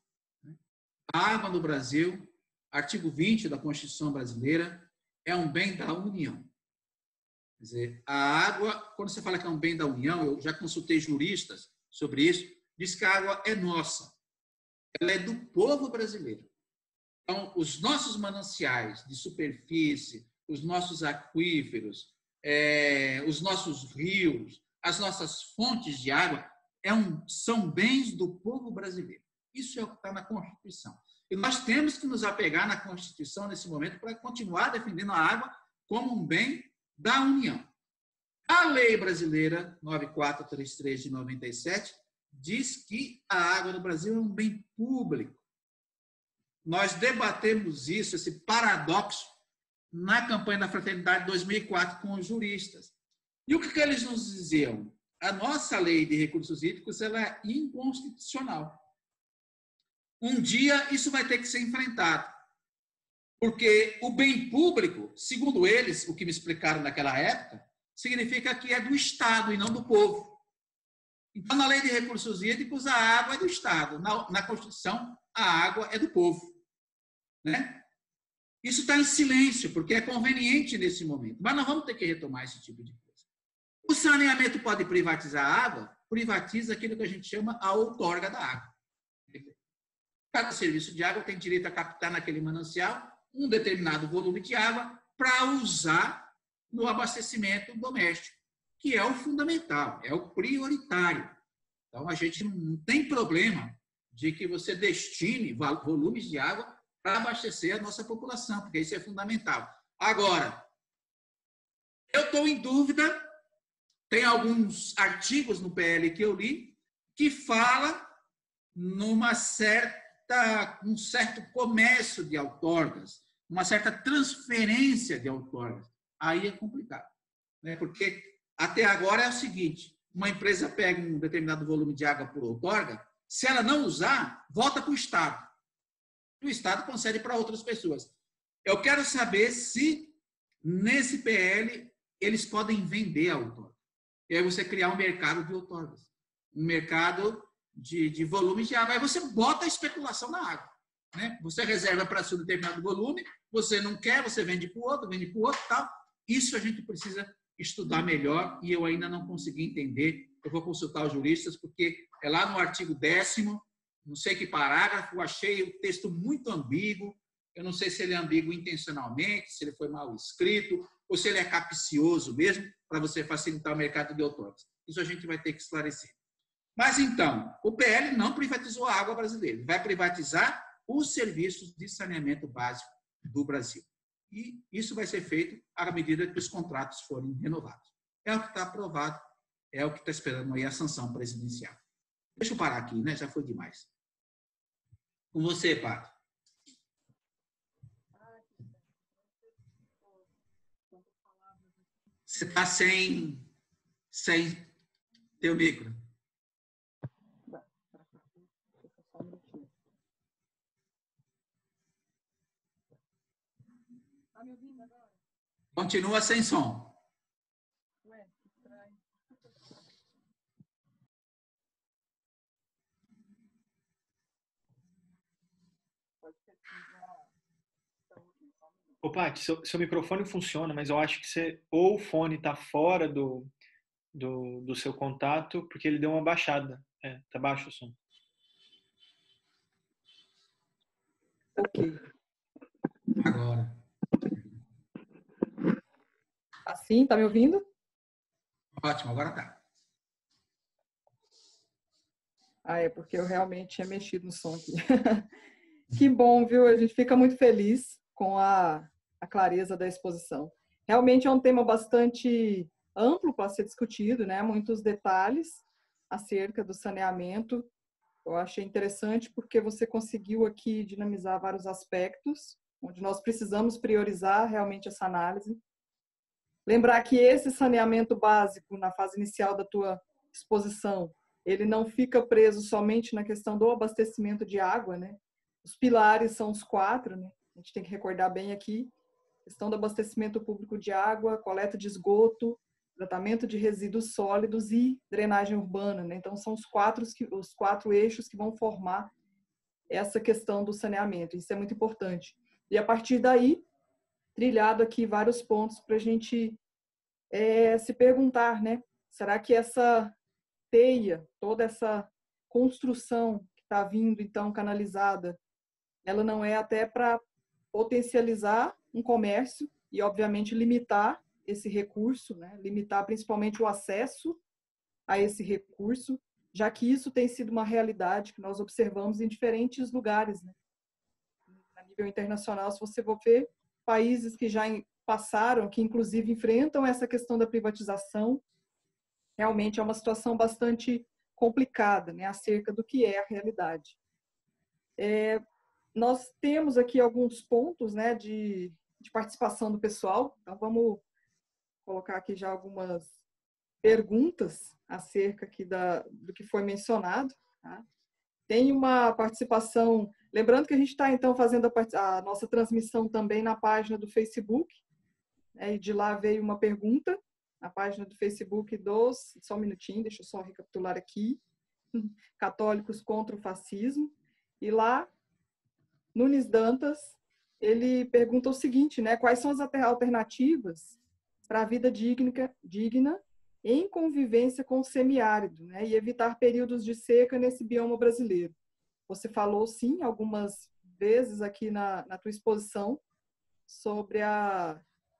A água no Brasil, artigo 20 da Constituição brasileira, é um bem da União. Quer dizer, a água, quando você fala que é um bem da União, eu já consultei juristas sobre isso, diz que a água é nossa. Ela é do povo brasileiro. Então, os nossos mananciais de superfície, os nossos aquíferos, os nossos rios, as nossas fontes de água são bens do povo brasileiro. Isso é o que está na Constituição. E nós temos que nos apegar na Constituição nesse momento para continuar defendendo a água como um bem da União. A lei brasileira 9433 de 97 diz que a água no Brasil é um bem público. Nós debatemos isso, esse paradoxo, na campanha da Fraternidade 2004 com os juristas. E o que eles nos diziam? A nossa lei de recursos hídricos ela é inconstitucional. Um dia isso vai ter que ser enfrentado. Porque o bem público, segundo eles, o que me explicaram naquela época, significa que é do Estado e não do povo. Então, na lei de recursos hídricos, a água é do Estado. Na Constituição, a água é do povo. Né? Isso está em silêncio, porque é conveniente nesse momento. Mas nós vamos ter que retomar esse tipo de coisa. O saneamento pode privatizar a água? Privatiza aquilo que a gente chama a outorga da água. Cada serviço de água tem direito a captar naquele manancial um determinado volume de água para usar no abastecimento doméstico, que é o fundamental, é o prioritário. Então, a gente não tem problema de que você destine volumes de água para abastecer a nossa população, porque isso é fundamental. Agora, eu estou em dúvida, tem alguns artigos no PL que eu li, que fala um certo comércio de outorgas, uma certa transferência de outorgas. Aí é complicado, né? Porque até agora é o seguinte, uma empresa pega um determinado volume de água por outorga, se ela não usar, volta para o Estado. O Estado concede para outras pessoas. Eu quero saber se, nesse PL, eles podem vender a outorga. E aí você criar um mercado de outorgas, um mercado de volumes de água. Aí você bota a especulação na água. Né? Você reserva para si um determinado volume, você não quer, você vende para o outro, tal. Isso a gente precisa estudar melhor e eu ainda não consegui entender. Eu vou consultar os juristas, porque é lá no artigo 10º, não sei que parágrafo, eu achei o texto muito ambíguo. Eu não sei se ele é ambíguo intencionalmente, se ele foi mal escrito, ou se ele é capcioso mesmo, para você facilitar o mercado de outorgas. Isso a gente vai ter que esclarecer. Mas, então, o PL não privatizou a água brasileira. Vai privatizar os serviços de saneamento básico do Brasil. E isso vai ser feito à medida que os contratos forem renovados. É o que está aprovado, é o que está esperando aí a sanção presidencial. Deixa eu parar aqui, né? Já foi demais. Com você, Pato. Você está sem teu micro. Continua sem som. Ô, Paty, seu microfone funciona, mas eu acho que você ou o fone está fora do seu contato, porque ele deu uma baixada. É, tá baixo o som. Ok. Agora. Assim, tá me ouvindo? Ótimo, agora tá. Ah, é porque eu realmente tinha mexido no som aqui. Que bom, viu? A gente fica muito feliz com a clareza da exposição. Realmente é um tema bastante amplo para ser discutido, né? Muitos detalhes acerca do saneamento. Eu achei interessante porque você conseguiu aqui dinamizar vários aspectos, onde nós precisamos priorizar realmente essa análise. Lembrar que esse saneamento básico, na fase inicial da tua exposição, ele não fica preso somente na questão do abastecimento de água, né? Os pilares são os 4, né? A gente tem que recordar bem aqui. Questão do abastecimento público de água, coleta de esgoto, tratamento de resíduos sólidos e drenagem urbana, né? Então, são os quatro eixos que vão formar essa questão do saneamento. Isso é muito importante. E a partir daí, trilhado aqui vários pontos para a gente se perguntar, né? Será que essa teia, toda essa construção que está vindo, então, canalizada, ela não é até para potencializar um comércio e, obviamente, limitar esse recurso, né? Limitar principalmente o acesso a esse recurso, já que isso tem sido uma realidade que nós observamos em diferentes lugares, né? A nível internacional, se você for ver, países que já passaram, que inclusive enfrentam essa questão da privatização, realmente é uma situação bastante complicada, né, acerca do que é a realidade. Nós temos aqui alguns pontos, né, de participação do pessoal, então vamos colocar aqui já algumas perguntas acerca aqui do que foi mencionado. Tá? Tem uma participação, lembrando que a gente está então fazendo a nossa transmissão também na página do Facebook, né, e de lá veio uma pergunta, na página do Facebook dos, só um minutinho, deixa eu só recapitular aqui, Católicos contra o Fascismo, e lá, Nunes Dantas, ele pergunta o seguinte, né, quais são as alternativas para a vida digna em convivência com o semiárido, né, e evitar períodos de seca nesse bioma brasileiro. Você falou, sim, algumas vezes aqui na tua exposição sobre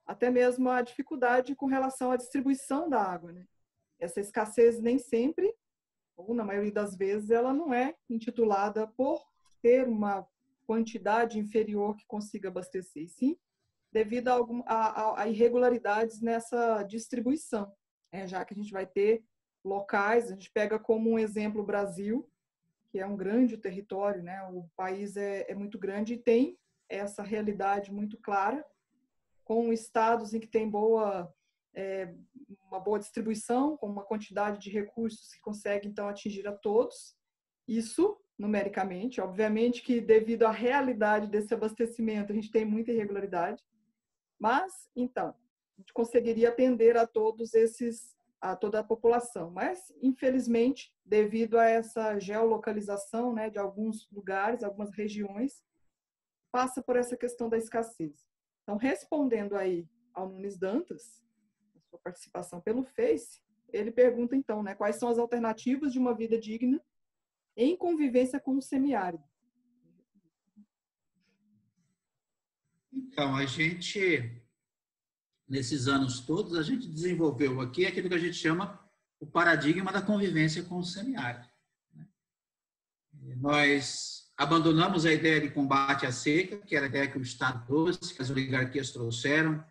até mesmo a dificuldade com relação à distribuição da água, né? Essa escassez nem sempre, ou na maioria das vezes, ela não é intitulada por ter uma quantidade inferior que consiga abastecer, sim, devido a irregularidades nessa distribuição, né? Já que a gente vai ter locais, a gente pega como um exemplo o Brasil, que é um grande território, né? O país é muito grande e tem essa realidade muito clara, com estados em que tem uma boa distribuição, com uma quantidade de recursos que consegue, então, atingir a todos. Isso, numericamente, obviamente que devido à realidade desse abastecimento, a gente tem muita irregularidade, mas, então, a gente conseguiria atender a todos a toda a população, mas, infelizmente, devido a essa geolocalização, né, de alguns lugares, algumas regiões, passa por essa questão da escassez. Então, respondendo aí ao Nunes Dantas, a sua participação pelo Face, ele pergunta então, né, quais são as alternativas de uma vida digna em convivência com o semiárido? Então, a gente, nesses anos todos, a gente desenvolveu aqui aquilo que a gente chama o paradigma da convivência com o semiárido. Nós abandonamos a ideia de combate à seca, que era a ideia que o Estado trouxe, que as oligarquias trouxeram,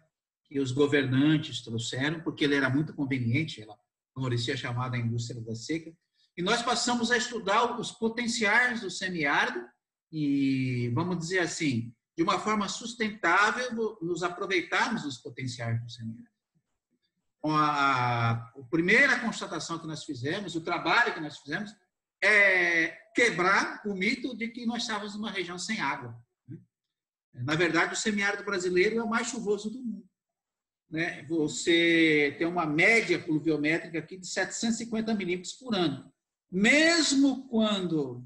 que os governantes trouxeram, porque ele era muito conveniente, ela favorecia a chamada indústria da seca. E nós passamos a estudar os potenciais do semiárido e, vamos dizer assim, de uma forma sustentável, nos aproveitarmos dos potenciais do semiárido. A primeira constatação que nós fizemos, o trabalho que nós fizemos, é quebrar o mito de que nós estávamos numa região sem água. Na verdade, o semiárido brasileiro é o mais chuvoso do mundo. Você tem uma média pluviométrica aqui de 750 milímetros por ano. Mesmo quando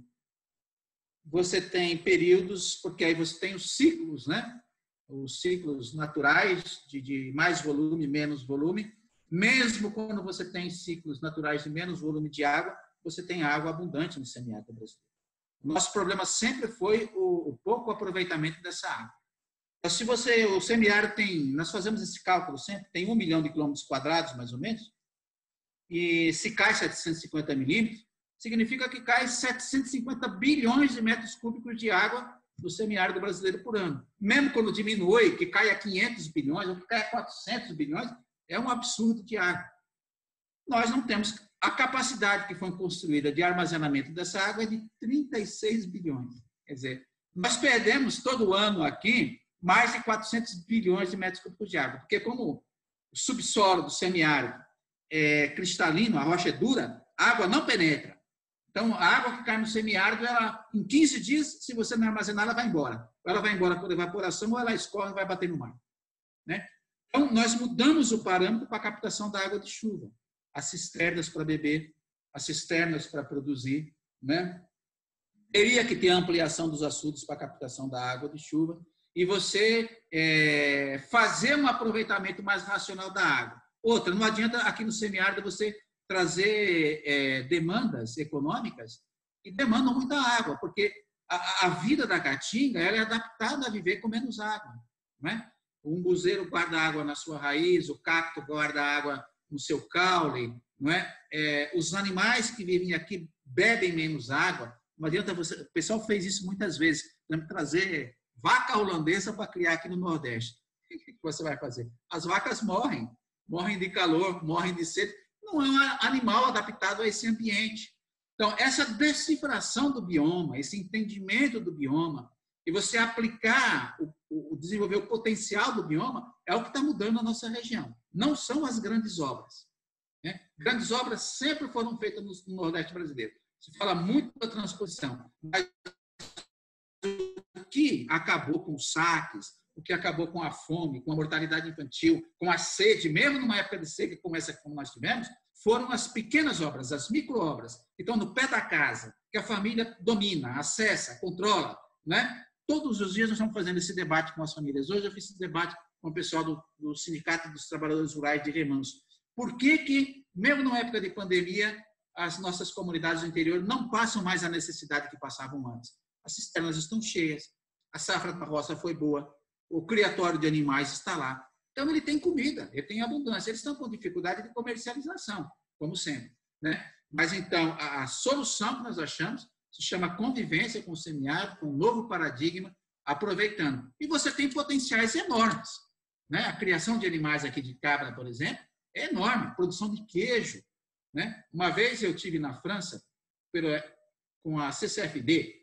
você tem períodos, porque aí você tem os ciclos, né? Os ciclos naturais de mais volume, menos volume. Mesmo quando você tem ciclos naturais de menos volume de água, você tem água abundante no semiárido brasileiro. Nosso problema sempre foi o pouco aproveitamento dessa água. Então, se você, o semiárido tem, nós fazemos esse cálculo sempre, tem 1 milhão de quilômetros quadrados, mais ou menos, e se cai 750 milímetros, significa que cai 750 bilhões de metros cúbicos de água no semiárido brasileiro por ano. Mesmo quando diminui, que cai a 500 bilhões, ou que cai a 400 bilhões, é um absurdo de água. Nós não temos a capacidade que foi construída de armazenamento dessa água é de 36 bilhões. Quer dizer, nós perdemos todo ano aqui mais de 400 bilhões de metros cúbicos de água, porque como o subsolo do semiárido é cristalino, a rocha é dura, a água não penetra. Então, a água que cai no semiárido, ela, em 15 dias, se você não armazenar, ela vai embora. Ou ela vai embora por evaporação, ou ela escorre e vai bater no mar. Né? Então, nós mudamos o parâmetro para a captação da água de chuva. As cisternas para beber, as cisternas para produzir, né? Teria que ter ampliação dos açudes para captação da água de chuva e você fazer um aproveitamento mais racional da água. Outra, não adianta aqui no semiárido você trazer demandas econômicas que demandam muita água, porque a vida da caatinga ela é adaptada a viver com menos água, né? O umbuzeiro guarda água na sua raiz, o cacto guarda água no seu caule, não é? Os animais que vivem aqui bebem menos água. Não adianta você. O pessoal fez isso muitas vezes, trazer vaca holandesa para criar aqui no Nordeste. O que você vai fazer? As vacas morrem. Morrem de calor, morrem de sede. Não é um animal adaptado a esse ambiente. Então, essa decifração do bioma, esse entendimento do bioma, e você aplicar, desenvolver o potencial do bioma, é o que está mudando a nossa região. Não são as grandes obras. Né? Grandes obras sempre foram feitas no Nordeste brasileiro. Se fala muito da transposição. Mas o que acabou com os saques, o que acabou com a fome, com a mortalidade infantil, com a sede, mesmo numa época de seca como essa que nós tivemos, foram as pequenas obras, as micro-obras, que estão no pé da casa, que a família domina, acessa, controla. Né? Todos os dias nós estamos fazendo esse debate com as famílias. Hoje eu fiz esse debate com o pessoal do Sindicato dos Trabalhadores Rurais de Remanso. Por que que, mesmo numa época de pandemia, as nossas comunidades do interior não passam mais a necessidade que passavam antes? As cisternas estão cheias, a safra da roça foi boa, o criatório de animais está lá. Então, ele tem comida, ele tem abundância. Eles estão com dificuldade de comercialização, como sempre. Né? Mas, então, a solução que nós achamos se chama convivência com o semiárido, com um novo paradigma, aproveitando. E você tem potenciais enormes. Né? A criação de animais aqui de cabra, por exemplo, é enorme. Produção de queijo. Né? Uma vez eu estive na França com a CCFD,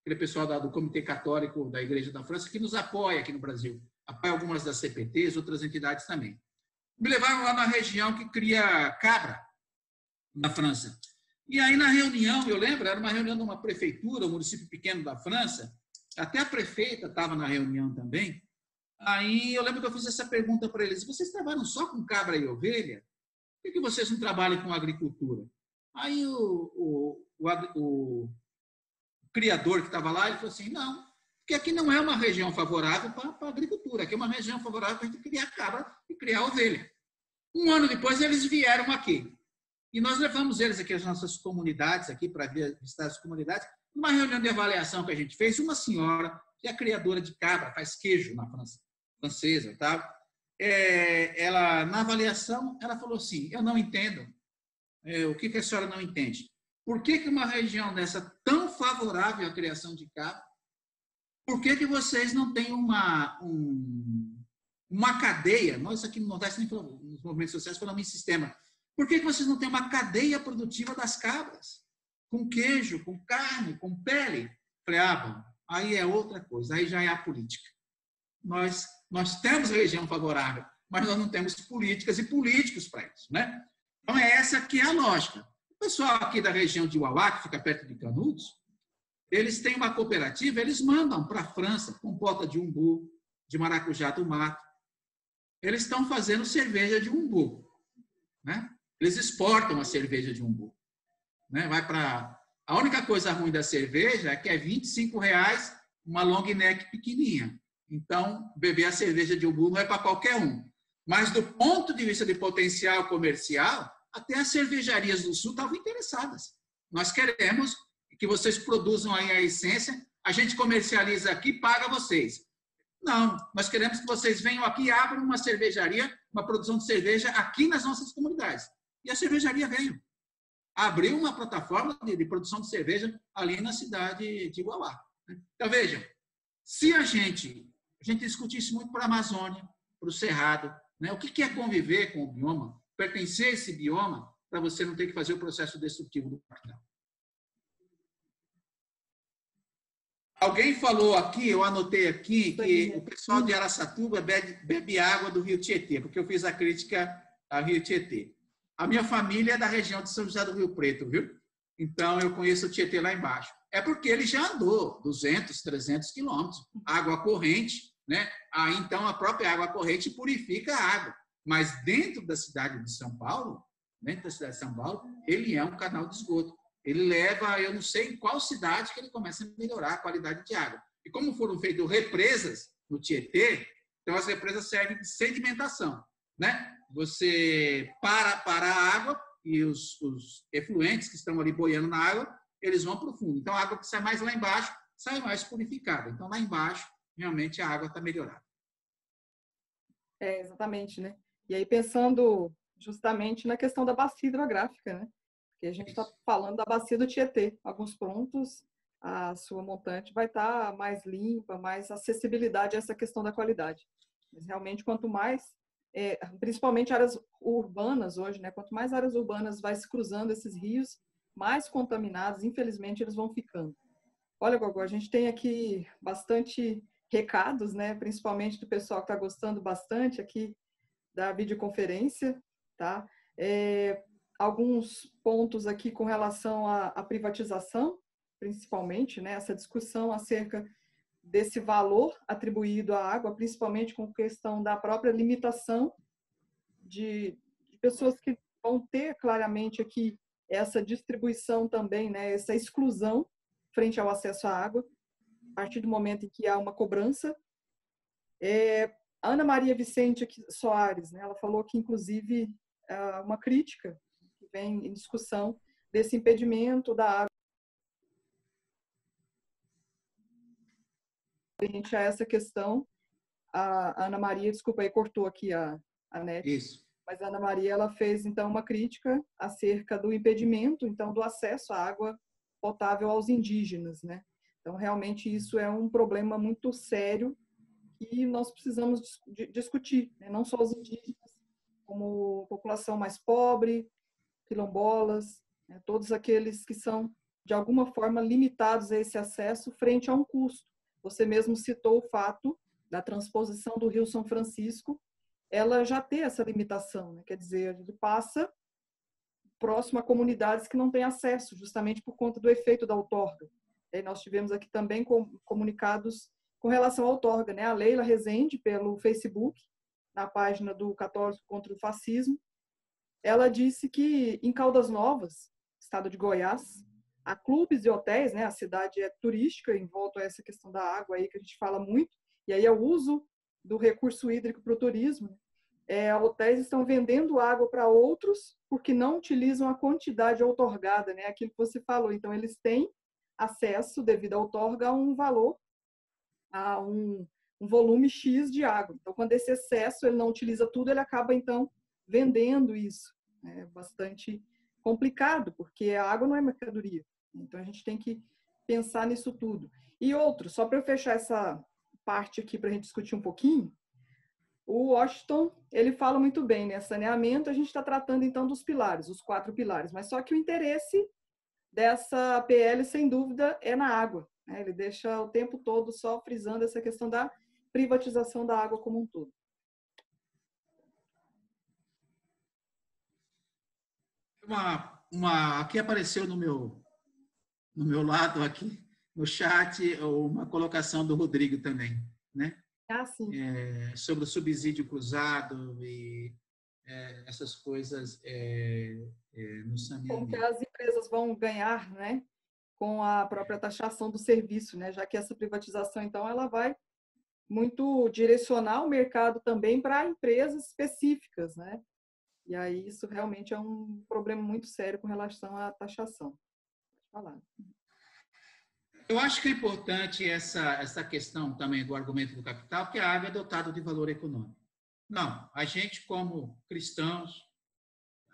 aquele pessoal do Comitê Católico da Igreja da França, que nos apoia aqui no Brasil. Apoia algumas das CPTs, outras entidades também. Me levaram lá na região que cria cabra, na França. E aí, na reunião, eu lembro, era uma reunião de uma prefeitura, um município pequeno da França, até a prefeita estava na reunião também. Aí, eu lembro que eu fiz essa pergunta para eles: vocês trabalham só com cabra e ovelha? Por que vocês não trabalham com agricultura? Aí, o criador que estava lá, ele falou assim: não, porque aqui não é uma região favorável para a agricultura, aqui é uma região favorável para a gente criar cabra e criar ovelha. Um ano depois, eles vieram aqui. E nós levamos eles aqui às nossas comunidades, aqui para visitar as comunidades. Numa reunião de avaliação que a gente fez, uma senhora que é criadora de cabra, faz queijo na França, francesa, tá? Ela, na avaliação, ela falou assim: eu não entendo. O que a senhora não entende? Por que que uma região dessa tão favorável à criação de cabra, por que que vocês não têm uma cadeia? Nós aqui no Nordeste, nem falamos, nos movimentos sociais, falamos em sistema. Por que que vocês não têm uma cadeia produtiva das cabras? Com queijo, com carne, com pele? Falei: ah, bom, aí é outra coisa, aí já é a política. Nós temos região favorável, mas nós não temos políticas e políticos para isso. Né? Então, é essa que é a lógica. O pessoal aqui da região de Uauá, que fica perto de Canudos, eles têm uma cooperativa, eles mandam para a França compota de umbu, de maracujá do mato. Eles estão fazendo cerveja de umbu, né? Eles exportam a cerveja de umbu. Né? Vai para... A única coisa ruim da cerveja é que é R$25 uma long neck pequenininha. Então, beber a cerveja de umbu não é para qualquer um. Mas, do ponto de vista de potencial comercial, até as cervejarias do Sul estavam interessadas. Nós queremos que vocês produzam aí a essência, a gente comercializa aqui e paga vocês. Não, nós queremos que vocês venham aqui e abram uma cervejaria, uma produção de cerveja aqui nas nossas comunidades. E a cervejaria veio. Abriu uma plataforma de produção de cerveja ali na cidade de Uauá. Então, vejam, se a gente discute isso muito para a Amazônia, para o Cerrado, né? O que é conviver com o bioma, pertencer a esse bioma, para você não ter que fazer o processo destrutivo do capital. Alguém falou aqui, eu anotei aqui, que o pessoal de Araçatuba bebe água do Rio Tietê, porque eu fiz a crítica ao Rio Tietê. A minha família é da região de São José do Rio Preto, viu? Então, eu conheço o Tietê lá embaixo. É porque ele já andou 200, 300 quilômetros. Água corrente, né? Aí, então, a própria água corrente purifica a água. Mas dentro da cidade de São Paulo, ele é um canal de esgoto. Ele leva, eu não sei em qual cidade que ele começa a melhorar a qualidade de água. E como foram feitas represas no Tietê, então as represas servem de sedimentação, né? Você para a água e os efluentes que estão ali boiando na água, eles vão para o fundo. Então, a água que sai mais lá embaixo, sai mais purificada. Então, lá embaixo, realmente, a água está melhorada. É, exatamente, né? E aí, pensando justamente na questão da bacia hidrográfica, né? Porque a gente está falando da bacia do Tietê. Alguns prontos, a sua montante vai estar mais limpa, mais acessibilidade a essa questão da qualidade. Mas realmente, quanto mais, principalmente áreas urbanas hoje, né? Quanto mais áreas urbanas vai se cruzando esses rios, mais contaminados, infelizmente, eles vão ficando. Olha, Gogó, a gente tem aqui bastante recados, né? Principalmente do pessoal que está gostando bastante aqui da videoconferência, tá? Alguns pontos aqui com relação à privatização, principalmente, né? Essa discussão acerca desse valor atribuído à água, principalmente com questão da própria limitação de pessoas que vão ter claramente aqui essa distribuição também, né? Essa exclusão frente ao acesso à água, a partir do momento em que há uma cobrança. Ana Maria Vicente Soares, né? Ela falou que, inclusive, uma crítica que vem em discussão desse impedimento da água frente a essa questão. A Ana Maria, desculpa aí, cortou aqui a net. Isso. Mas a Ana Maria, ela fez então uma crítica acerca do impedimento, então, do acesso à água potável aos indígenas, né? Então, realmente, isso é um problema muito sério e nós precisamos discutir, né? Não só os indígenas, como população mais pobre, quilombolas, né? Todos aqueles que são, de alguma forma, limitados a esse acesso frente a um custo. Você mesmo citou o fato da transposição do Rio São Francisco, ela já tem essa limitação, né? Quer dizer, ele passa próximo a comunidades que não têm acesso, justamente por conta do efeito da outorga. E nós tivemos aqui também comunicados com relação à outorga, né? A Leila Rezende, pelo Facebook, na página do Católico contra o Fascismo, ela disse que em Caldas Novas, estado de Goiás, há clubes e hotéis, né? A cidade é turística, em volta a essa questão da água aí que a gente fala muito, e aí é o uso do recurso hídrico para o turismo, hotéis estão vendendo água para outros porque não utilizam a quantidade outorgada, né? Aquilo que você falou. Então, eles têm acesso, devido à outorga, a um valor, a um volume X de água. Então, quando esse excesso, ele não utiliza tudo, ele acaba, então, vendendo isso. É bastante complicado, porque a água não é mercadoria. Então, a gente tem que pensar nisso tudo. E outro, só para eu fechar essa parte aqui para a gente discutir um pouquinho, o Washington, ele fala muito bem, né? Saneamento, a gente está tratando então dos pilares, os 4 pilares, mas só que o interesse dessa PL, sem dúvida, é na água, né? Ele deixa o tempo todo só frisando essa questão da privatização da água como um todo. Aqui apareceu no meu lado aqui, no chat, uma colocação do Rodrigo também, né? Ah, sim. Sobre o subsídio cruzado e essas coisas no saneamento. Como que as empresas vão ganhar, né? Com a própria taxação do serviço, né? Já que essa privatização, então, ela vai muito direcionar o mercado também para empresas específicas, né? E aí isso realmente é um problema muito sério com relação à taxação. Pode falar. Eu acho que é importante essa questão também do argumento do capital, porque a água é dotada de valor econômico. Não, a gente, como cristãos,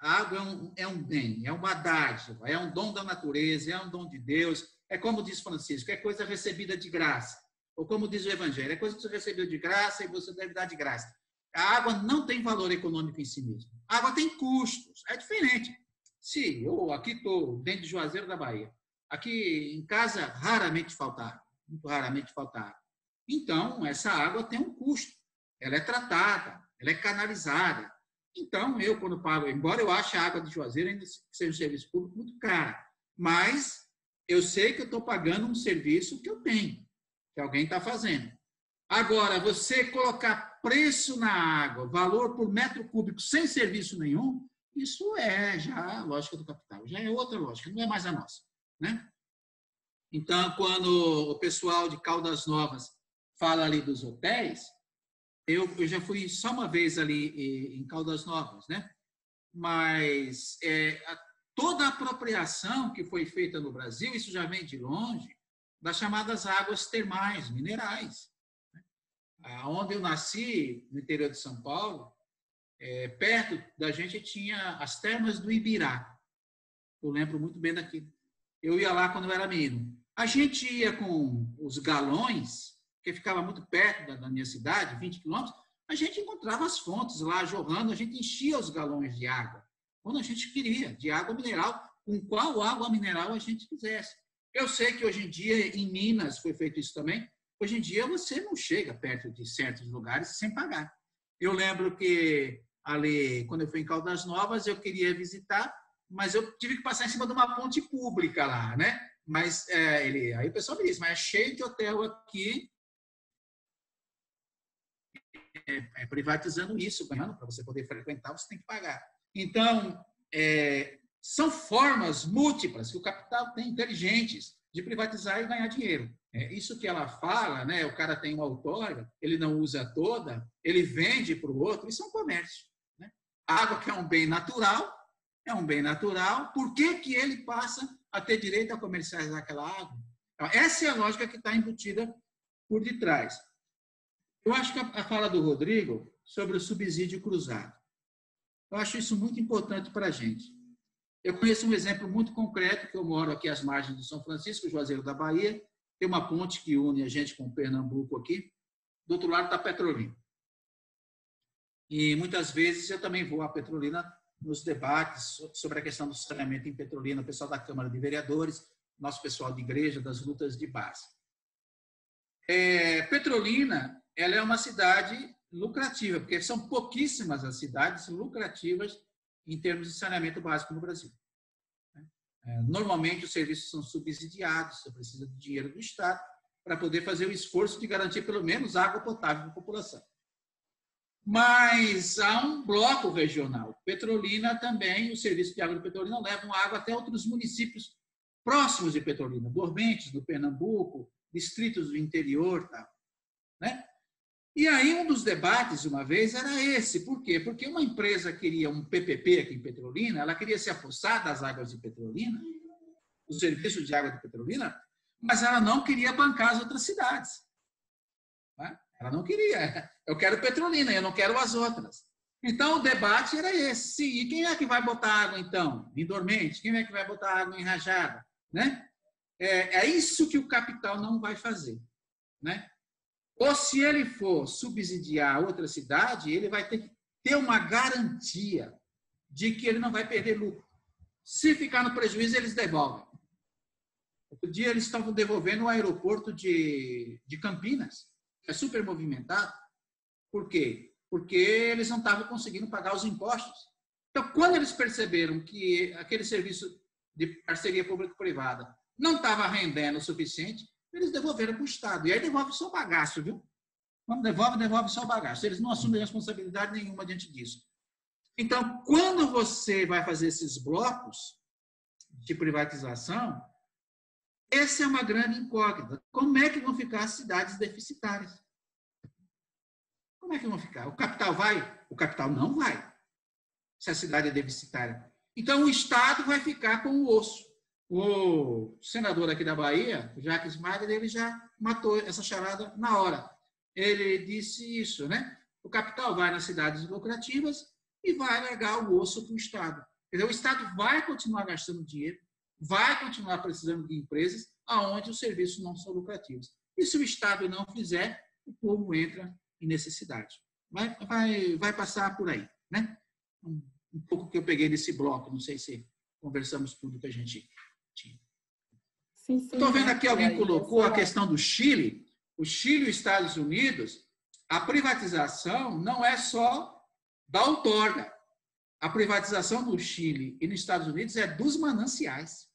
a água é um bem, é uma dádiva, é um dom da natureza, é um dom de Deus. É como diz Francisco, é coisa recebida de graça. Ou como diz o Evangelho, é coisa que você recebeu de graça e você deve dar de graça. A água não tem valor econômico em si mesmo. A água tem custos, é diferente. Se eu aqui estou dentro de Juazeiro da Bahia, aqui em casa raramente falta água, muito raramente falta água. Então, essa água tem um custo, ela é tratada, ela é canalizada. Então, eu quando pago, embora eu ache a água de Juazeiro, ainda seja um serviço público muito caro, mas eu sei que eu estou pagando um serviço que eu tenho, que alguém está fazendo. Agora, você colocar preço na água, valor por metro cúbico, sem serviço nenhum, isso é já a lógica do capital, já é outra lógica, não é mais a nossa, né? Então, quando o pessoal de Caldas Novas fala ali dos hotéis, eu já fui só uma vez ali em Caldas Novas, né? Mas toda a apropriação que foi feita no Brasil, isso já vem de longe, das chamadas águas termais, minerais. Onde eu nasci, no interior de São Paulo, perto da gente tinha as termas do Ibirá. Eu lembro muito bem daquilo. Eu ia lá quando eu era menino. A gente ia com os galões, que ficava muito perto da minha cidade, 20 quilômetros, a gente encontrava as fontes lá jorrando, a gente enchia os galões de água, quando a gente queria, de água mineral, com qual água mineral a gente quisesse. Eu sei que hoje em dia, em Minas, foi feito isso também, hoje em dia você não chega perto de certos lugares sem pagar. Eu lembro que, ali, quando eu fui em Caldas Novas, eu queria visitar, mas eu tive que passar em cima de uma ponte pública lá, né? Mas aí o pessoal me disse, mas é cheio de hotel aqui, privatizando isso, ganhando, para você poder frequentar, você tem que pagar. Então, são formas múltiplas que o capital tem, inteligentes, de privatizar e ganhar dinheiro. É isso que ela fala, né? O cara tem uma outorga, ele não usa toda, ele vende para o outro, isso é um comércio, né? A água, que é um bem natural, por que que ele passa a ter direito a comercializar aquela água? Então, essa é a lógica que está embutida por detrás. Eu acho que a fala do Rodrigo sobre o subsídio cruzado, eu acho isso muito importante para a gente. Eu conheço um exemplo muito concreto, que eu moro aqui às margens de São Francisco, Juazeiro da Bahia, tem uma ponte que une a gente com Pernambuco aqui, do outro lado está Petrolina. E muitas vezes eu também vou a Petrolina nos debates sobre a questão do saneamento em Petrolina, o pessoal da Câmara de Vereadores, nosso pessoal de igreja, das lutas de base. Petrolina, ela é uma cidade lucrativa, porque são pouquíssimas as cidades lucrativas em termos de saneamento básico no Brasil. Normalmente, os serviços são subsidiados, você precisa de dinheiro do Estado para poder fazer o esforço de garantir pelo menos água potável para a população. Mas há um bloco regional. Petrolina também, o serviço de água de Petrolina levam água até outros municípios próximos de Petrolina, Dormentes, do Pernambuco, distritos do interior, tal, né? E aí um dos debates, uma vez, era esse. Por quê? Porque uma empresa queria um PPP aqui em Petrolina, ela queria se apossar das águas de Petrolina, do serviço de água de Petrolina, mas ela não queria bancar as outras cidades. Ela não queria. Eu quero Petrolina, eu não quero as outras. Então, o debate era esse. E quem é que vai botar água, então, em Dormente? Quem é que vai botar água em Rajada? Né? É isso que o capital não vai fazer, né? Ou se ele for subsidiar outra cidade, ele vai ter que ter uma garantia de que ele não vai perder lucro. Se ficar no prejuízo, eles devolvem. Outro dia eles estavam devolvendo o aeroporto de Campinas, que é super movimentado. Por quê? Porque eles não estavam conseguindo pagar os impostos. Então, quando eles perceberam que aquele serviço de parceria público-privada não estava rendendo o suficiente, eles devolveram para o Estado. E aí devolve só o bagaço, viu? Quando devolve só o bagaço. Eles não assumem responsabilidade nenhuma diante disso. Então, quando você vai fazer esses blocos de privatização, essa é uma grande incógnita. Como é que vão ficar as cidades deficitárias? Como é que vão ficar? O capital vai? O capital não vai, se a cidade é deficitária. Então, o Estado vai ficar com o osso. O senador aqui da Bahia, o Jacques Magda, ele já matou essa charada na hora. Ele disse isso, né? O capital vai nas cidades lucrativas e vai largar o osso para o Estado. Quer dizer, o Estado vai continuar gastando dinheiro, vai continuar precisando de empresas aonde os serviços não são lucrativos. E se o Estado não fizer, o povo entra em necessidade. Vai passar por aí, né? Um pouco que eu peguei nesse bloco, não sei se conversamos tudo que a gente... Estou vendo aqui, alguém colocou a questão do Chile. O Chile e os Estados Unidos, a privatização não é só da outorga. A privatização no Chile e nos Estados Unidos é dos mananciais.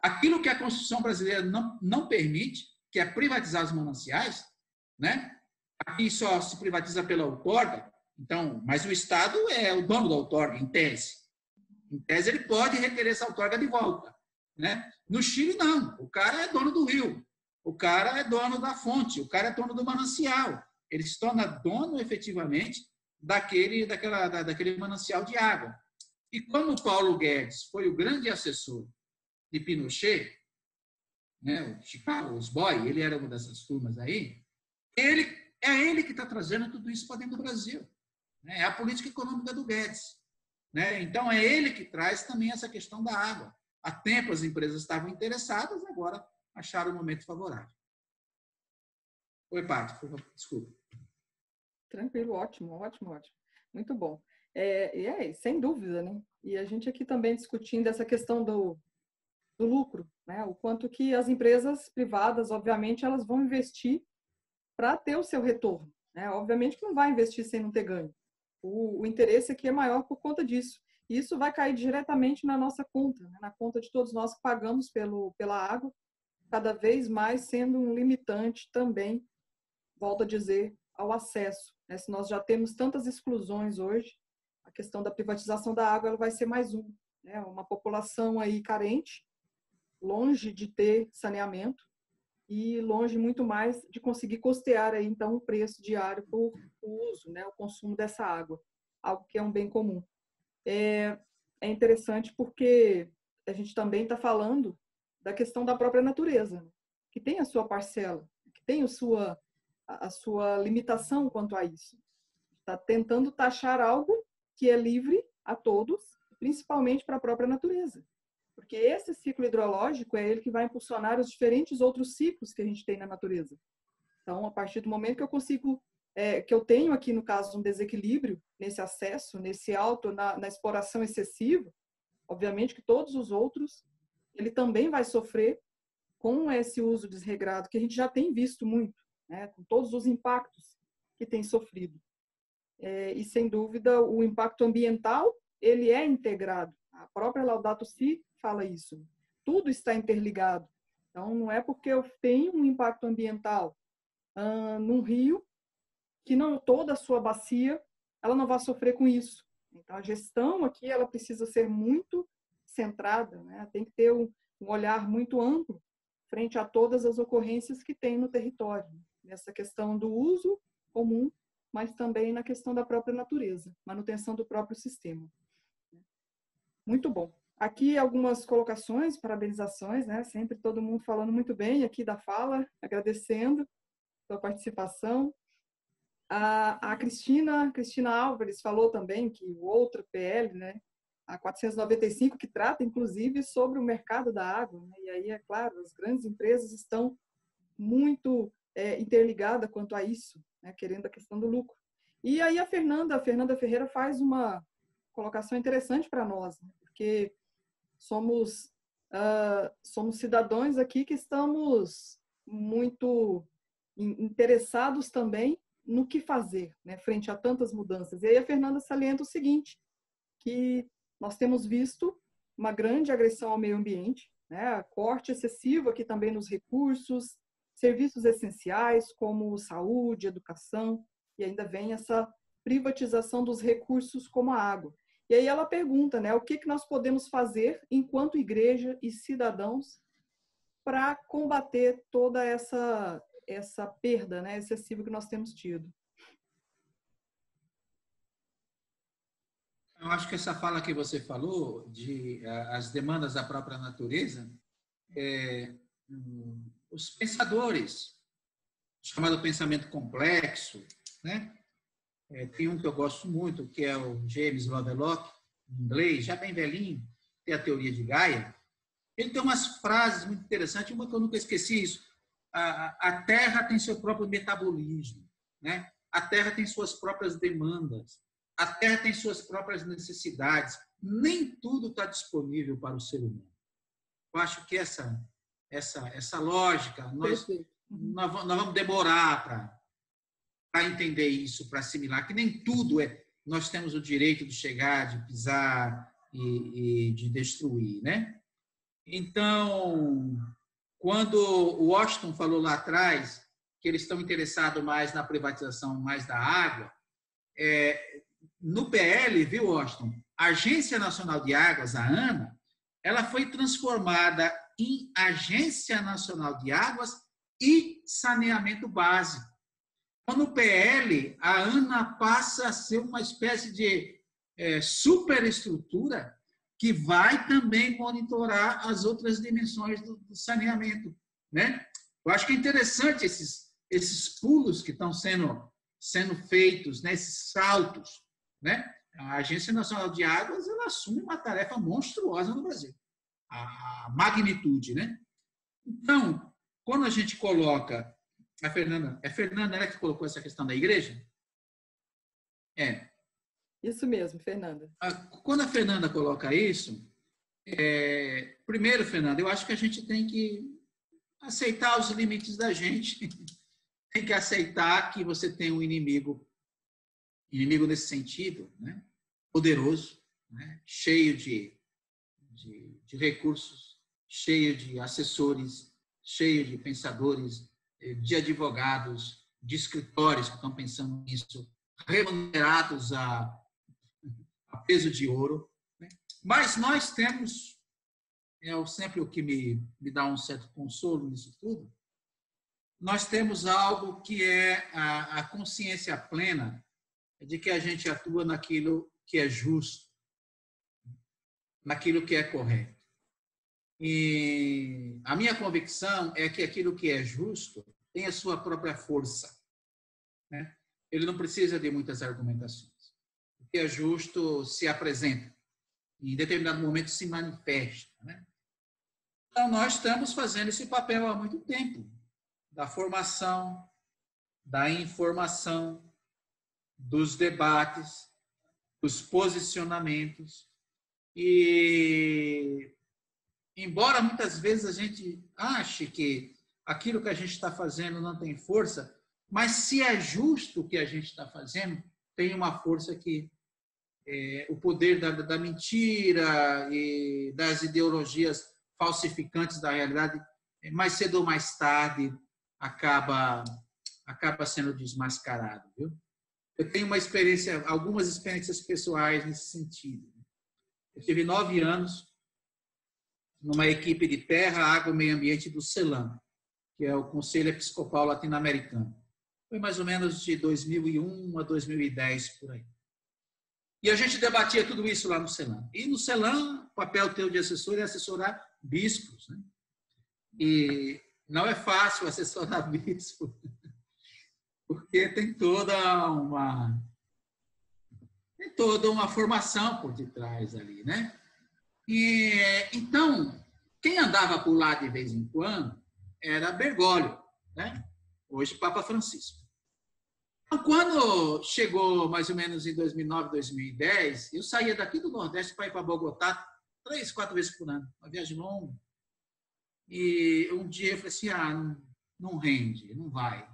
Aquilo que a Constituição brasileira não permite, que é privatizar os mananciais, né? Aqui só se privatiza pela outorga, então, mas o Estado é o dono da outorga, em tese. Em tese, ele pode requerer essa outorga de volta, né? No Chile, não. O cara é dono do rio, o cara é dono da fonte, o cara é dono do manancial. Ele se torna dono, efetivamente, daquele manancial de água. E como Paulo Guedes foi o grande assessor de Pinochet, né, o Chicago, os boy, ele era uma dessas turmas aí, ele que está trazendo tudo isso para dentro do Brasil, né? É a política econômica do Guedes, né? Então, é ele que traz também essa questão da água. Há tempo as empresas estavam interessadas, agora acharam o momento favorável. Oi, Paty, desculpa. Tranquilo, ótimo, ótimo, ótimo. Muito bom. Sem dúvida, né? E a gente aqui também discutindo essa questão do lucro, né? O quanto que as empresas privadas, obviamente, elas vão investir para ter o seu retorno, né? Obviamente que não vai investir sem não ter ganho. O interesse aqui é maior por conta disso. E isso vai cair diretamente na nossa conta, né? Na conta de todos nós que pagamos pela água, cada vez mais sendo um limitante também, volto a dizer, ao acesso, né? Se nós já temos tantas exclusões hoje, a questão da privatização da água ela vai ser mais um, né? Uma população aí carente, longe de ter saneamento e longe muito mais de conseguir custear aí, então, o preço diário por uso, né? O consumo dessa água, algo que é um bem comum. É interessante porque a gente também está falando da questão da própria natureza, né? Que tem a sua parcela, que tem a sua limitação quanto a isso. Está tentando taxar algo que é livre a todos, principalmente para a própria natureza. Porque esse ciclo hidrológico é ele que vai impulsionar os diferentes outros ciclos que a gente tem na natureza. Então, a partir do momento que eu consigo, que eu tenho aqui, no caso, um desequilíbrio nesse acesso, nesse alto, na exploração excessiva, obviamente que todos os outros, ele também vai sofrer com esse uso desregrado, que a gente já tem visto muito, né, com todos os impactos que tem sofrido. E, sem dúvida, o impacto ambiental, ele é integrado. A própria Laudato Si fala isso. Tudo está interligado. Então, não é porque eu tenho um impacto ambiental num rio que não toda a sua bacia, ela não vai sofrer com isso. Então, a gestão aqui, ela precisa ser muito centrada, né? Tem que ter um olhar muito amplo frente a todas as ocorrências que tem no território. Nessa questão do uso comum, mas também na questão da própria natureza, manutenção do próprio sistema. Muito bom. Aqui algumas colocações, parabenizações, né? Sempre todo mundo falando muito bem aqui da fala, agradecendo sua participação. A Cristina Álvares falou também que o outro PL, né? A 495, que trata, inclusive, sobre o mercado da água, né? E aí, é claro, as grandes empresas estão muito interligadas quanto a isso, né? Querendo a questão do lucro. E aí a Fernanda Ferreira faz uma colocação interessante para nós, né? Porque somos cidadãos aqui que estamos muito interessados também no que fazer, né? Frente a tantas mudanças. E aí a Fernanda salienta o seguinte, que nós temos visto uma grande agressão ao meio ambiente, né? Corte excessivo aqui também nos recursos, serviços essenciais como saúde, educação, e ainda vem essa privatização dos recursos como a água. E aí ela pergunta, né, o que nós podemos fazer enquanto igreja e cidadãos para combater toda essa perda, né, excessiva que nós temos tido. Eu acho que essa fala que você falou de as demandas da própria natureza, os pensadores, chamado pensamento complexo, né? Tem um que eu gosto muito, que é o James Lovelock, em inglês, já bem velhinho, tem a teoria de Gaia. Ele tem umas frases muito interessantes, uma que eu nunca esqueci isso. A Terra tem seu próprio metabolismo, né? A Terra tem suas próprias demandas. A Terra tem suas próprias necessidades. Nem tudo está disponível para o ser humano. Eu acho que essa lógica, nós vamos demorar para entender isso, para assimilar, que nem tudo nós temos o direito de chegar, de pisar e de destruir, né? Então, quando o Washington falou lá atrás que eles estão interessados mais na privatização, mais da água, no PL, viu, Washington, a Agência Nacional de Águas, a ANA, ela foi transformada em Agência Nacional de Águas e Saneamento Básico. Então, no PL, a ANA passa a ser uma espécie de superestrutura que vai também monitorar as outras dimensões do saneamento, né? Eu acho que é interessante esses pulos que estão sendo feitos, né? Esses saltos, né? A Agência Nacional de Águas ela assume uma tarefa monstruosa no Brasil, a magnitude, né? Então, quando a gente coloca a Fernanda, ela que colocou essa questão da igreja, É. Isso mesmo, Fernanda. Quando a Fernanda coloca isso, primeiro, Fernanda, eu acho que a gente tem que aceitar os limites da gente. Tem que aceitar que você tem um inimigo nesse sentido, né? Poderoso, né? Cheio de recursos, cheio de assessores, cheio de pensadores, de advogados, de escritórios que estão pensando nisso, remunerados a peso de ouro, né? Mas nós temos, sempre o que me dá um certo consolo nisso tudo, nós temos algo que é a consciência plena de que a gente atua naquilo que é justo, naquilo que é correto. E a minha convicção é que aquilo que é justo tem a sua própria força, né? Ele não precisa de muitas argumentações. O que é justo se apresenta, em determinado momento se manifesta, né? Então, nós estamos fazendo esse papel há muito tempo, da formação, da informação, dos debates, dos posicionamentos. E, embora muitas vezes a gente ache que aquilo que a gente está fazendo não tem força, mas se é justo o que a gente está fazendo, tem uma força que o poder da mentira e das ideologias falsificantes da realidade, mais cedo ou mais tarde, acaba sendo desmascarado, viu? Eu tenho algumas experiências pessoais nesse sentido. Eu tive 9 anos numa equipe de terra, água e meio ambiente do CELAM, que é o Conselho Episcopal Latino-Americano. Foi mais ou menos de 2001 a 2010, por aí. E a gente debatia tudo isso lá no CELAM. E no CELAM, o papel teu de assessor é assessorar bispos, né? E não é fácil assessorar bispo, porque tem toda uma formação por detrás ali, né? E então quem andava por lá de vez em quando era Bergoglio, né? Hoje Papa Francisco. Então, quando chegou mais ou menos em 2009, 2010, eu saía daqui do Nordeste para ir para Bogotá 3, 4 vezes por ano, uma viagem longa. E um dia eu falei assim, não rende, não vai,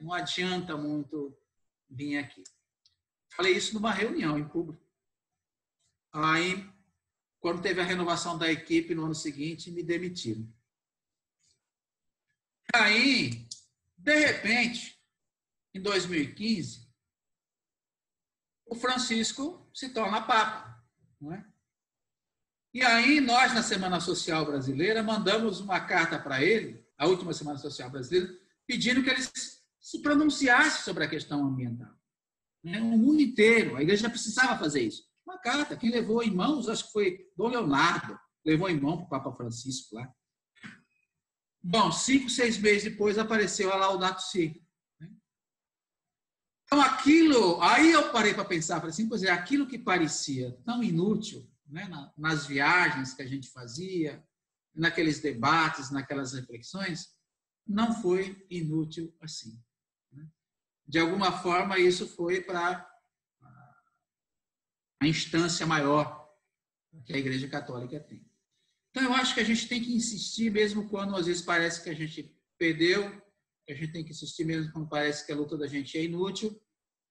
não adianta muito vir aqui. Falei isso numa reunião em público. Aí, quando teve a renovação da equipe no ano seguinte, me demitiram. Aí, de repente, em 2015, o Francisco se torna papa, não é? E aí nós, na Semana Social Brasileira, mandamos uma carta para ele, a última Semana Social Brasileira, pedindo que ele se pronunciasse sobre a questão ambiental. O mundo inteiro, a igreja precisava fazer isso. Uma carta, quem levou em mãos, acho que foi Dom Leonardo, levou em mão para o Papa Francisco lá. Bom, 5, 6 meses depois apareceu a Laudato Si. Então aquilo, aí eu parei para pensar, falei assim, pois é, aquilo que parecia tão inútil, né, nas viagens que a gente fazia, naqueles debates, naquelas reflexões, não foi inútil assim, né? De alguma forma, isso foi para a instância maior que a Igreja Católica tem. Então, eu acho que a gente tem que insistir, mesmo quando às vezes parece que a gente perdeu, a gente tem que insistir mesmo quando parece que a luta da gente é inútil,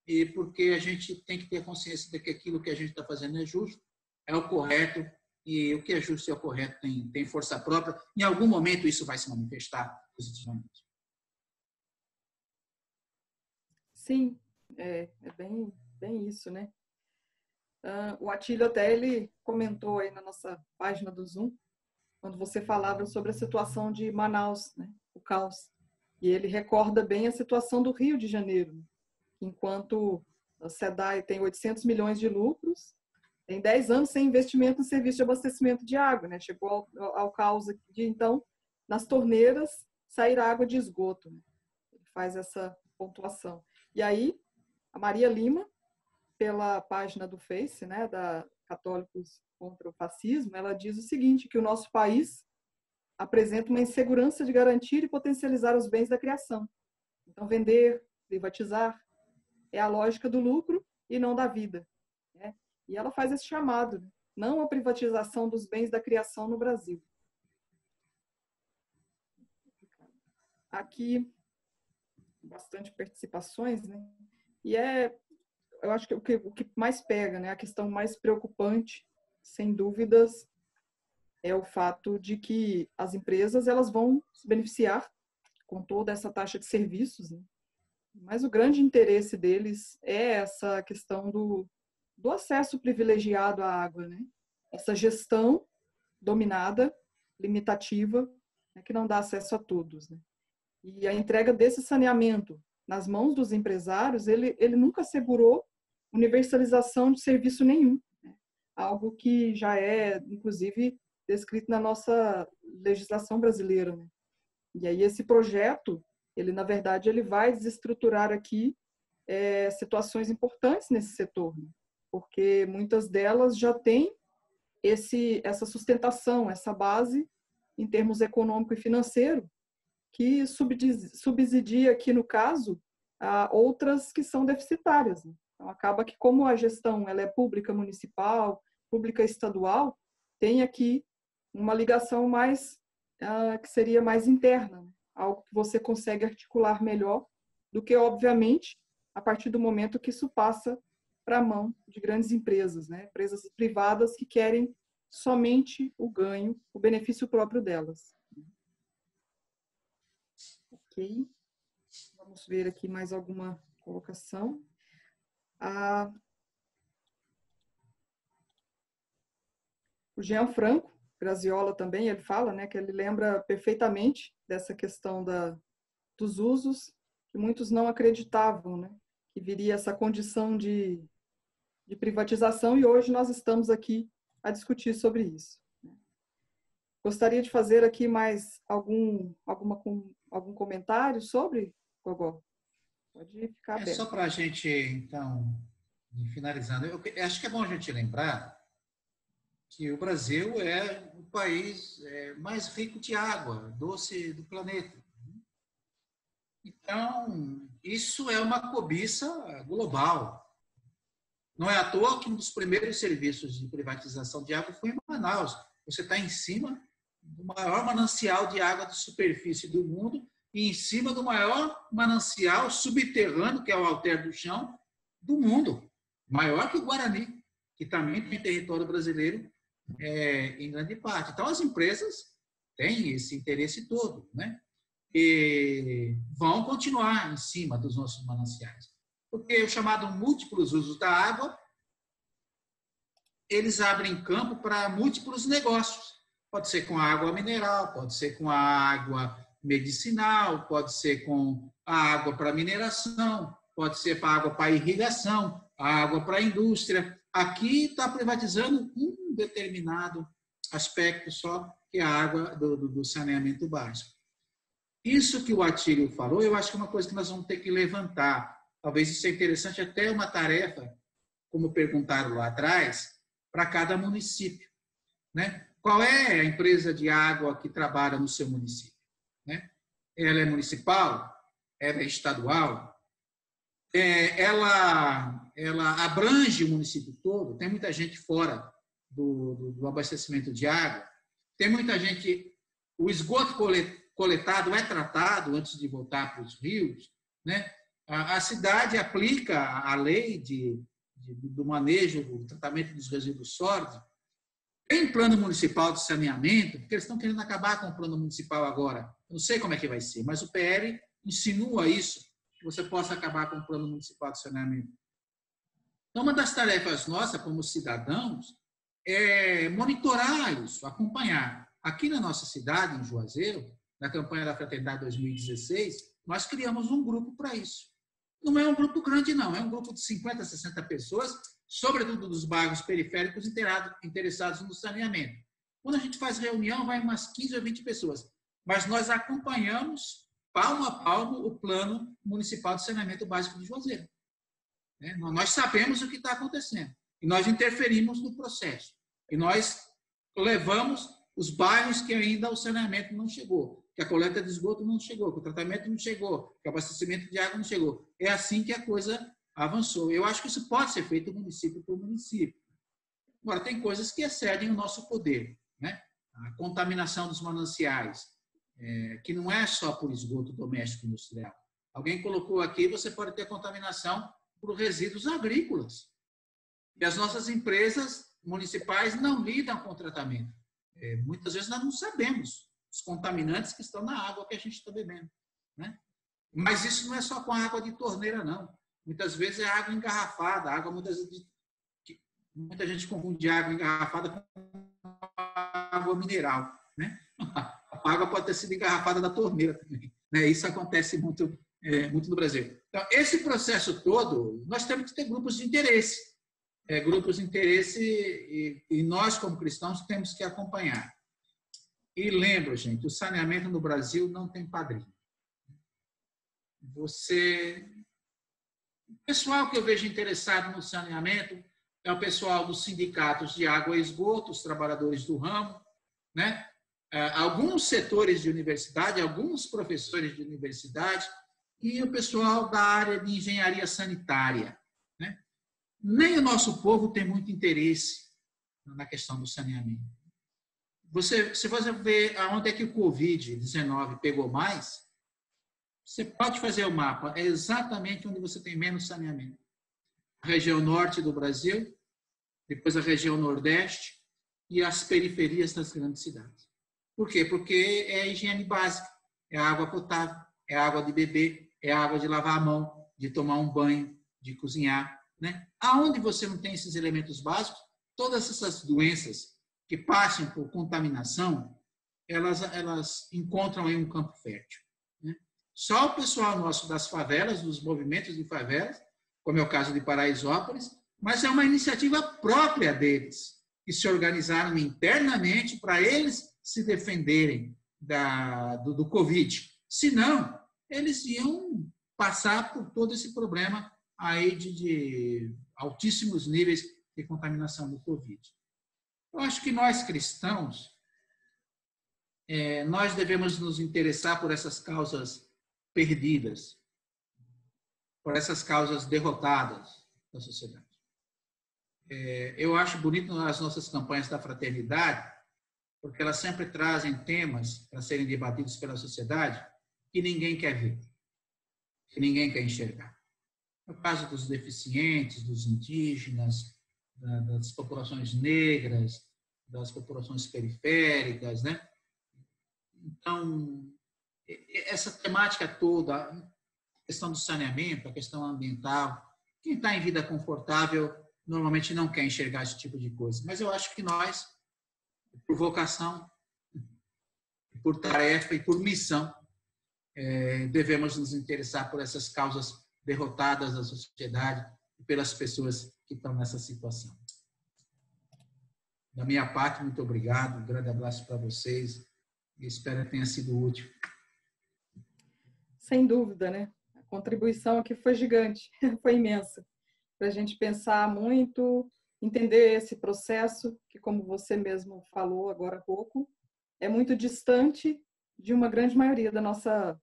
e porque a gente tem que ter consciência de que aquilo que a gente está fazendo é justo, é o correto, e o que é justo e é o correto tem força própria. Em algum momento isso vai se manifestar positivamente. Sim, é bem isso, né? O Atílio até ele comentou aí na nossa página do Zoom, quando você falava sobre a situação de Manaus, né? O caos. E ele recorda bem a situação do Rio de Janeiro. Enquanto a SEDAI tem 800 milhões de lucros, tem 10 anos sem investimento no serviço de abastecimento de água, né? Chegou ao caos de, então, nas torneiras sair água de esgoto, né? Ele faz essa pontuação. E aí, a Maria Lima, pela página do Face, né, da Católicos contra o Fascismo, ela diz o seguinte, que o nosso país apresenta uma insegurança de garantir e potencializar os bens da criação. Então, vender, privatizar, é a lógica do lucro e não da vida, né? E ela faz esse chamado, né? Não à privatização dos bens da criação no Brasil. Aqui, bastante participações, né? E eu acho que o que mais pega, né? A questão mais preocupante, sem dúvidas, é o fato de que as empresas elas vão se beneficiar com toda essa taxa de serviços, né? Mas o grande interesse deles é essa questão do acesso privilegiado à água, né? Essa gestão dominada, limitativa, né? Que não dá acesso a todos, né? E a entrega desse saneamento nas mãos dos empresários, ele nunca assegurou universalização de serviço nenhum, né? Algo que já é, inclusive, descrito na nossa legislação brasileira, né? E aí esse projeto, na verdade, ele vai desestruturar aqui situações importantes nesse setor, né? Porque muitas delas já têm essa sustentação, essa base em termos econômico e financeiro, que subsidia aqui, no caso, a outras que são deficitárias, né? Então, acaba que, como a gestão ela é pública municipal, pública estadual, tem aqui uma ligação mais que seria mais interna, né? Algo que você consegue articular melhor do que, obviamente, a partir do momento que isso passa para a mão de grandes empresas, né? Empresas privadas que querem somente o ganho, o benefício próprio delas. Ok. Vamos ver aqui mais alguma colocação. O Jean Franco Graziola também, ele fala, né, que ele lembra perfeitamente dessa questão dos usos, que muitos não acreditavam, né, que viria essa condição de privatização, e hoje nós estamos aqui a discutir sobre isso. Gostaria de fazer aqui mais algum comentário sobre, Gogó? Pode ficar aberto. Só para a gente, então, finalizando, eu acho que é bom a gente lembrar que o Brasil é o país mais rico de água doce do planeta. Então, isso é uma cobiça global. Não é à toa que um dos primeiros serviços de privatização de água foi em Manaus. Você está em cima do maior manancial de água de superfície do mundo e em cima do maior manancial subterrâneo, que é o Alter do Chão, do mundo. Maior que o Guarani, que também tem território brasileiro em grande parte. Então, as empresas têm esse interesse todo, né? E vão continuar em cima dos nossos mananciais. Porque o chamado múltiplos usos da água, eles abrem campo para múltiplos negócios. Pode ser com a água mineral, pode ser com a água medicinal, pode ser com a água para mineração, pode ser para a água para irrigação, a água para a indústria. Aqui está privatizando um determinado aspecto só, que é a água do saneamento básico. Isso que o Atílio falou, eu acho que é uma coisa que nós vamos ter que levantar. Talvez isso seja interessante, até uma tarefa, como perguntaram lá atrás, para cada município, né? Qual é a empresa de água que trabalha no seu município, né? Ela é municipal? Ela é estadual? Ela abrange o município todo, tem muita gente fora do abastecimento de água, tem muita gente, o esgoto coletado é tratado antes de voltar para os rios, né? A cidade aplica a lei do manejo, do tratamento dos resíduos sólidos, tem plano municipal de saneamento, porque eles estão querendo acabar com o plano municipal agora, não sei como é que vai ser, mas o PR insinua isso, que você possa acabar com o plano municipal de saneamento. Então, uma das tarefas nossas, como cidadãos, é monitorar isso, acompanhar. Aqui na nossa cidade, em Juazeiro, na campanha da Fraternidade 2016, nós criamos um grupo para isso. Não é um grupo grande, não. É um grupo de 50, 60 pessoas, sobretudo dos bairros periféricos interessados no saneamento. Quando a gente faz reunião, vai umas 15 ou 20 pessoas. Mas nós acompanhamos palmo a palmo o plano municipal de saneamento básico de Juazeiro. Nós sabemos o que está acontecendo e nós interferimos no processo. E nós levamos os bairros que ainda o saneamento não chegou, que a coleta de esgoto não chegou, que o tratamento não chegou, que o abastecimento de água não chegou. É assim que a coisa avançou. Eu acho que isso pode ser feito município por município. Agora, tem coisas que excedem o nosso poder, né? A contaminação dos mananciais, que não é só por esgoto doméstico industrial. Alguém colocou aqui, você pode ter contaminação por resíduos agrícolas. E as nossas empresas municipais não lidam com o tratamento. Muitas vezes nós não sabemos os contaminantes que estão na água que a gente está bebendo, né? Mas isso não é só com a água de torneira, não. Muitas vezes é água engarrafada, água muita gente confunde água engarrafada com água mineral, né? A água pode ter sido engarrafada da torneira também, né? Isso acontece muito, muito no Brasil. Então, esse processo todo, nós temos que ter grupos de interesse. E nós, como cristãos, temos que acompanhar. E lembro, gente, o saneamento no Brasil não tem padrinho. O pessoal que eu vejo interessado no saneamento é o pessoal dos sindicatos de água e esgoto, os trabalhadores do ramo, né? Alguns setores de universidade, alguns professores de universidade e o pessoal da área de engenharia sanitária, né? Nem o nosso povo tem muito interesse na questão do saneamento. Se você ver aonde é que o Covid-19 pegou mais, você pode fazer o mapa, é exatamente onde você tem menos saneamento. A região norte do Brasil, depois a região nordeste e as periferias das grandes cidades. Por quê? Porque é a higiene básica, é a água potável, é a água de beber, é a água de lavar a mão, de tomar um banho, de cozinhar, né? Aonde você não tem esses elementos básicos, todas essas doenças que passam por contaminação, elas encontram aí um campo fértil, né? Só o pessoal nosso das favelas, dos movimentos de favelas, como é o caso de Paraisópolis, mas é uma iniciativa própria deles, que se organizaram internamente para eles se defenderem do Covid. Senão, eles iam passar por todo esse problema aí de altíssimos níveis de contaminação do Covid. Eu acho que nós cristãos, nós devemos nos interessar por essas causas perdidas, por essas causas derrotadas da sociedade. Eu acho bonito as nossas campanhas da fraternidade, porque elas sempre trazem temas para serem debatidos pela sociedade que ninguém quer ver, que ninguém quer enxergar. No caso dos deficientes, dos indígenas, das populações negras, das populações periféricas, né? Então, essa temática toda, a questão do saneamento, a questão ambiental. Quem está em vida confortável normalmente não quer enxergar esse tipo de coisa. Mas eu acho que nós, por vocação, por tarefa e por missão, devemos nos interessar por essas causas derrotadas da sociedade e pelas pessoas que estão nessa situação. Da minha parte, muito obrigado. Um grande abraço para vocês. Espero que tenha sido útil. Sem dúvida, né? Contribuição aqui foi gigante, foi imensa, para a gente pensar muito, entender esse processo, que como você mesmo falou agora há pouco, é muito distante de uma grande maioria da nossa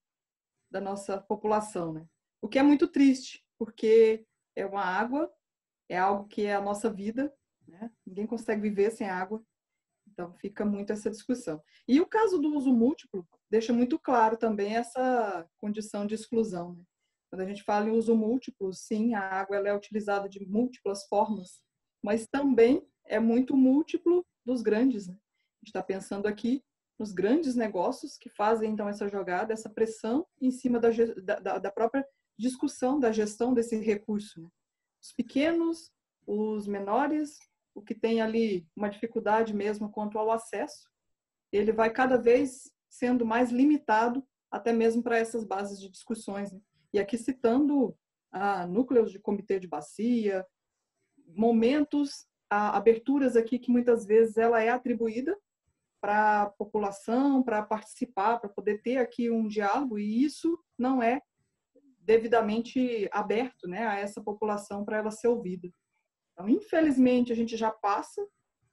população, né? O que é muito triste, porque é uma água, é algo que é a nossa vida, né? Ninguém consegue viver sem água, então fica muito essa discussão. E o caso do uso múltiplo deixa muito claro também essa condição de exclusão, né? Quando a gente fala em uso múltiplo, sim, a água ela é utilizada de múltiplas formas, mas também é muito múltiplo dos grandes, né? A gente está pensando aqui nos grandes negócios que fazem, então, essa jogada, essa pressão em cima da própria discussão da gestão desse recurso, né? Os pequenos, os menores, o que tem ali uma dificuldade mesmo quanto ao acesso, ele vai cada vez sendo mais limitado até mesmo para essas bases de discussões, né? E aqui citando núcleos de comitê de bacia, momentos, aberturas aqui que muitas vezes ela é atribuída para a população, para participar, para poder ter aqui um diálogo, e isso não é devidamente aberto, né, a essa população para ela ser ouvida. Então, infelizmente, a gente já passa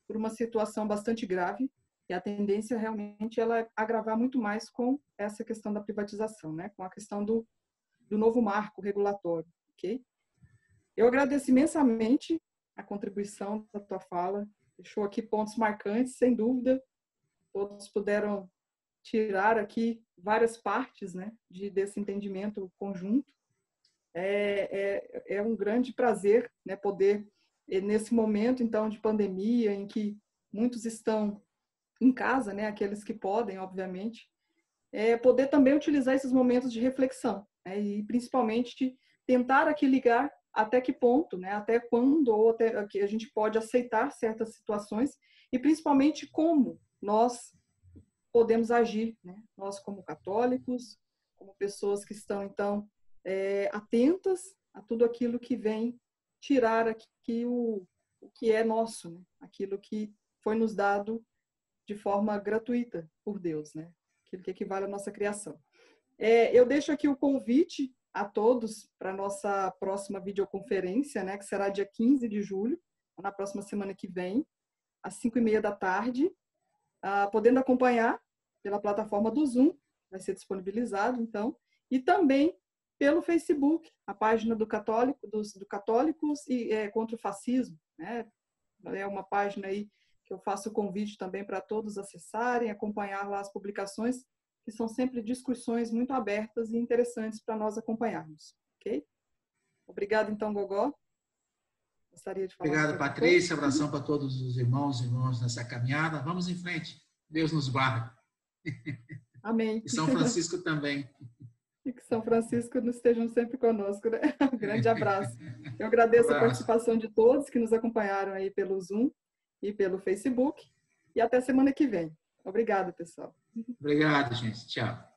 por uma situação bastante grave, e a tendência realmente ela é agravar muito mais com essa questão da privatização, né? Com a questão do novo marco regulatório, ok? Eu agradeço imensamente a contribuição da tua fala. Deixou aqui pontos marcantes, sem dúvida. Todos puderam tirar aqui várias partes, né, desse entendimento conjunto. É um grande prazer, né, poder, nesse momento, então, de pandemia, em que muitos estão em casa, né, aqueles que podem, obviamente, poder também utilizar esses momentos de reflexão, né, e principalmente tentar aqui ligar até que ponto, né, até quando ou até que a gente pode aceitar certas situações e principalmente como nós podemos agir, né? Nós como católicos, como pessoas que estão então atentas a tudo aquilo que vem tirar aqui o que é nosso, né? Aquilo que foi nos dado de forma gratuita por Deus, né? Aquilo que equivale à nossa criação. Eu deixo aqui o convite a todos para a nossa próxima videoconferência, né? Que será dia 15 de julho, na próxima semana que vem, às 5:30 da tarde. Podendo acompanhar pela plataforma do Zoom, vai ser disponibilizado, então, e também pelo Facebook, a página do Católicos e contra o Fascismo, né? É uma página aí que eu faço o convite também para todos acessarem, acompanhar lá as publicações, que são sempre discussões muito abertas e interessantes para nós acompanharmos, ok? Obrigada, então, Gogó. Gostaria de falar. Obrigado, Patrícia. Abração para todos os irmãos e irmãs nessa caminhada. Vamos em frente. Deus nos guarde. Amém. E São Francisco também. E que São Francisco estejam sempre conosco, né? Um grande abraço. Eu agradeço a participação de todos que nos acompanharam aí pelo Zoom e pelo Facebook. E até semana que vem. Obrigada, pessoal. Obrigado, gente. Tchau.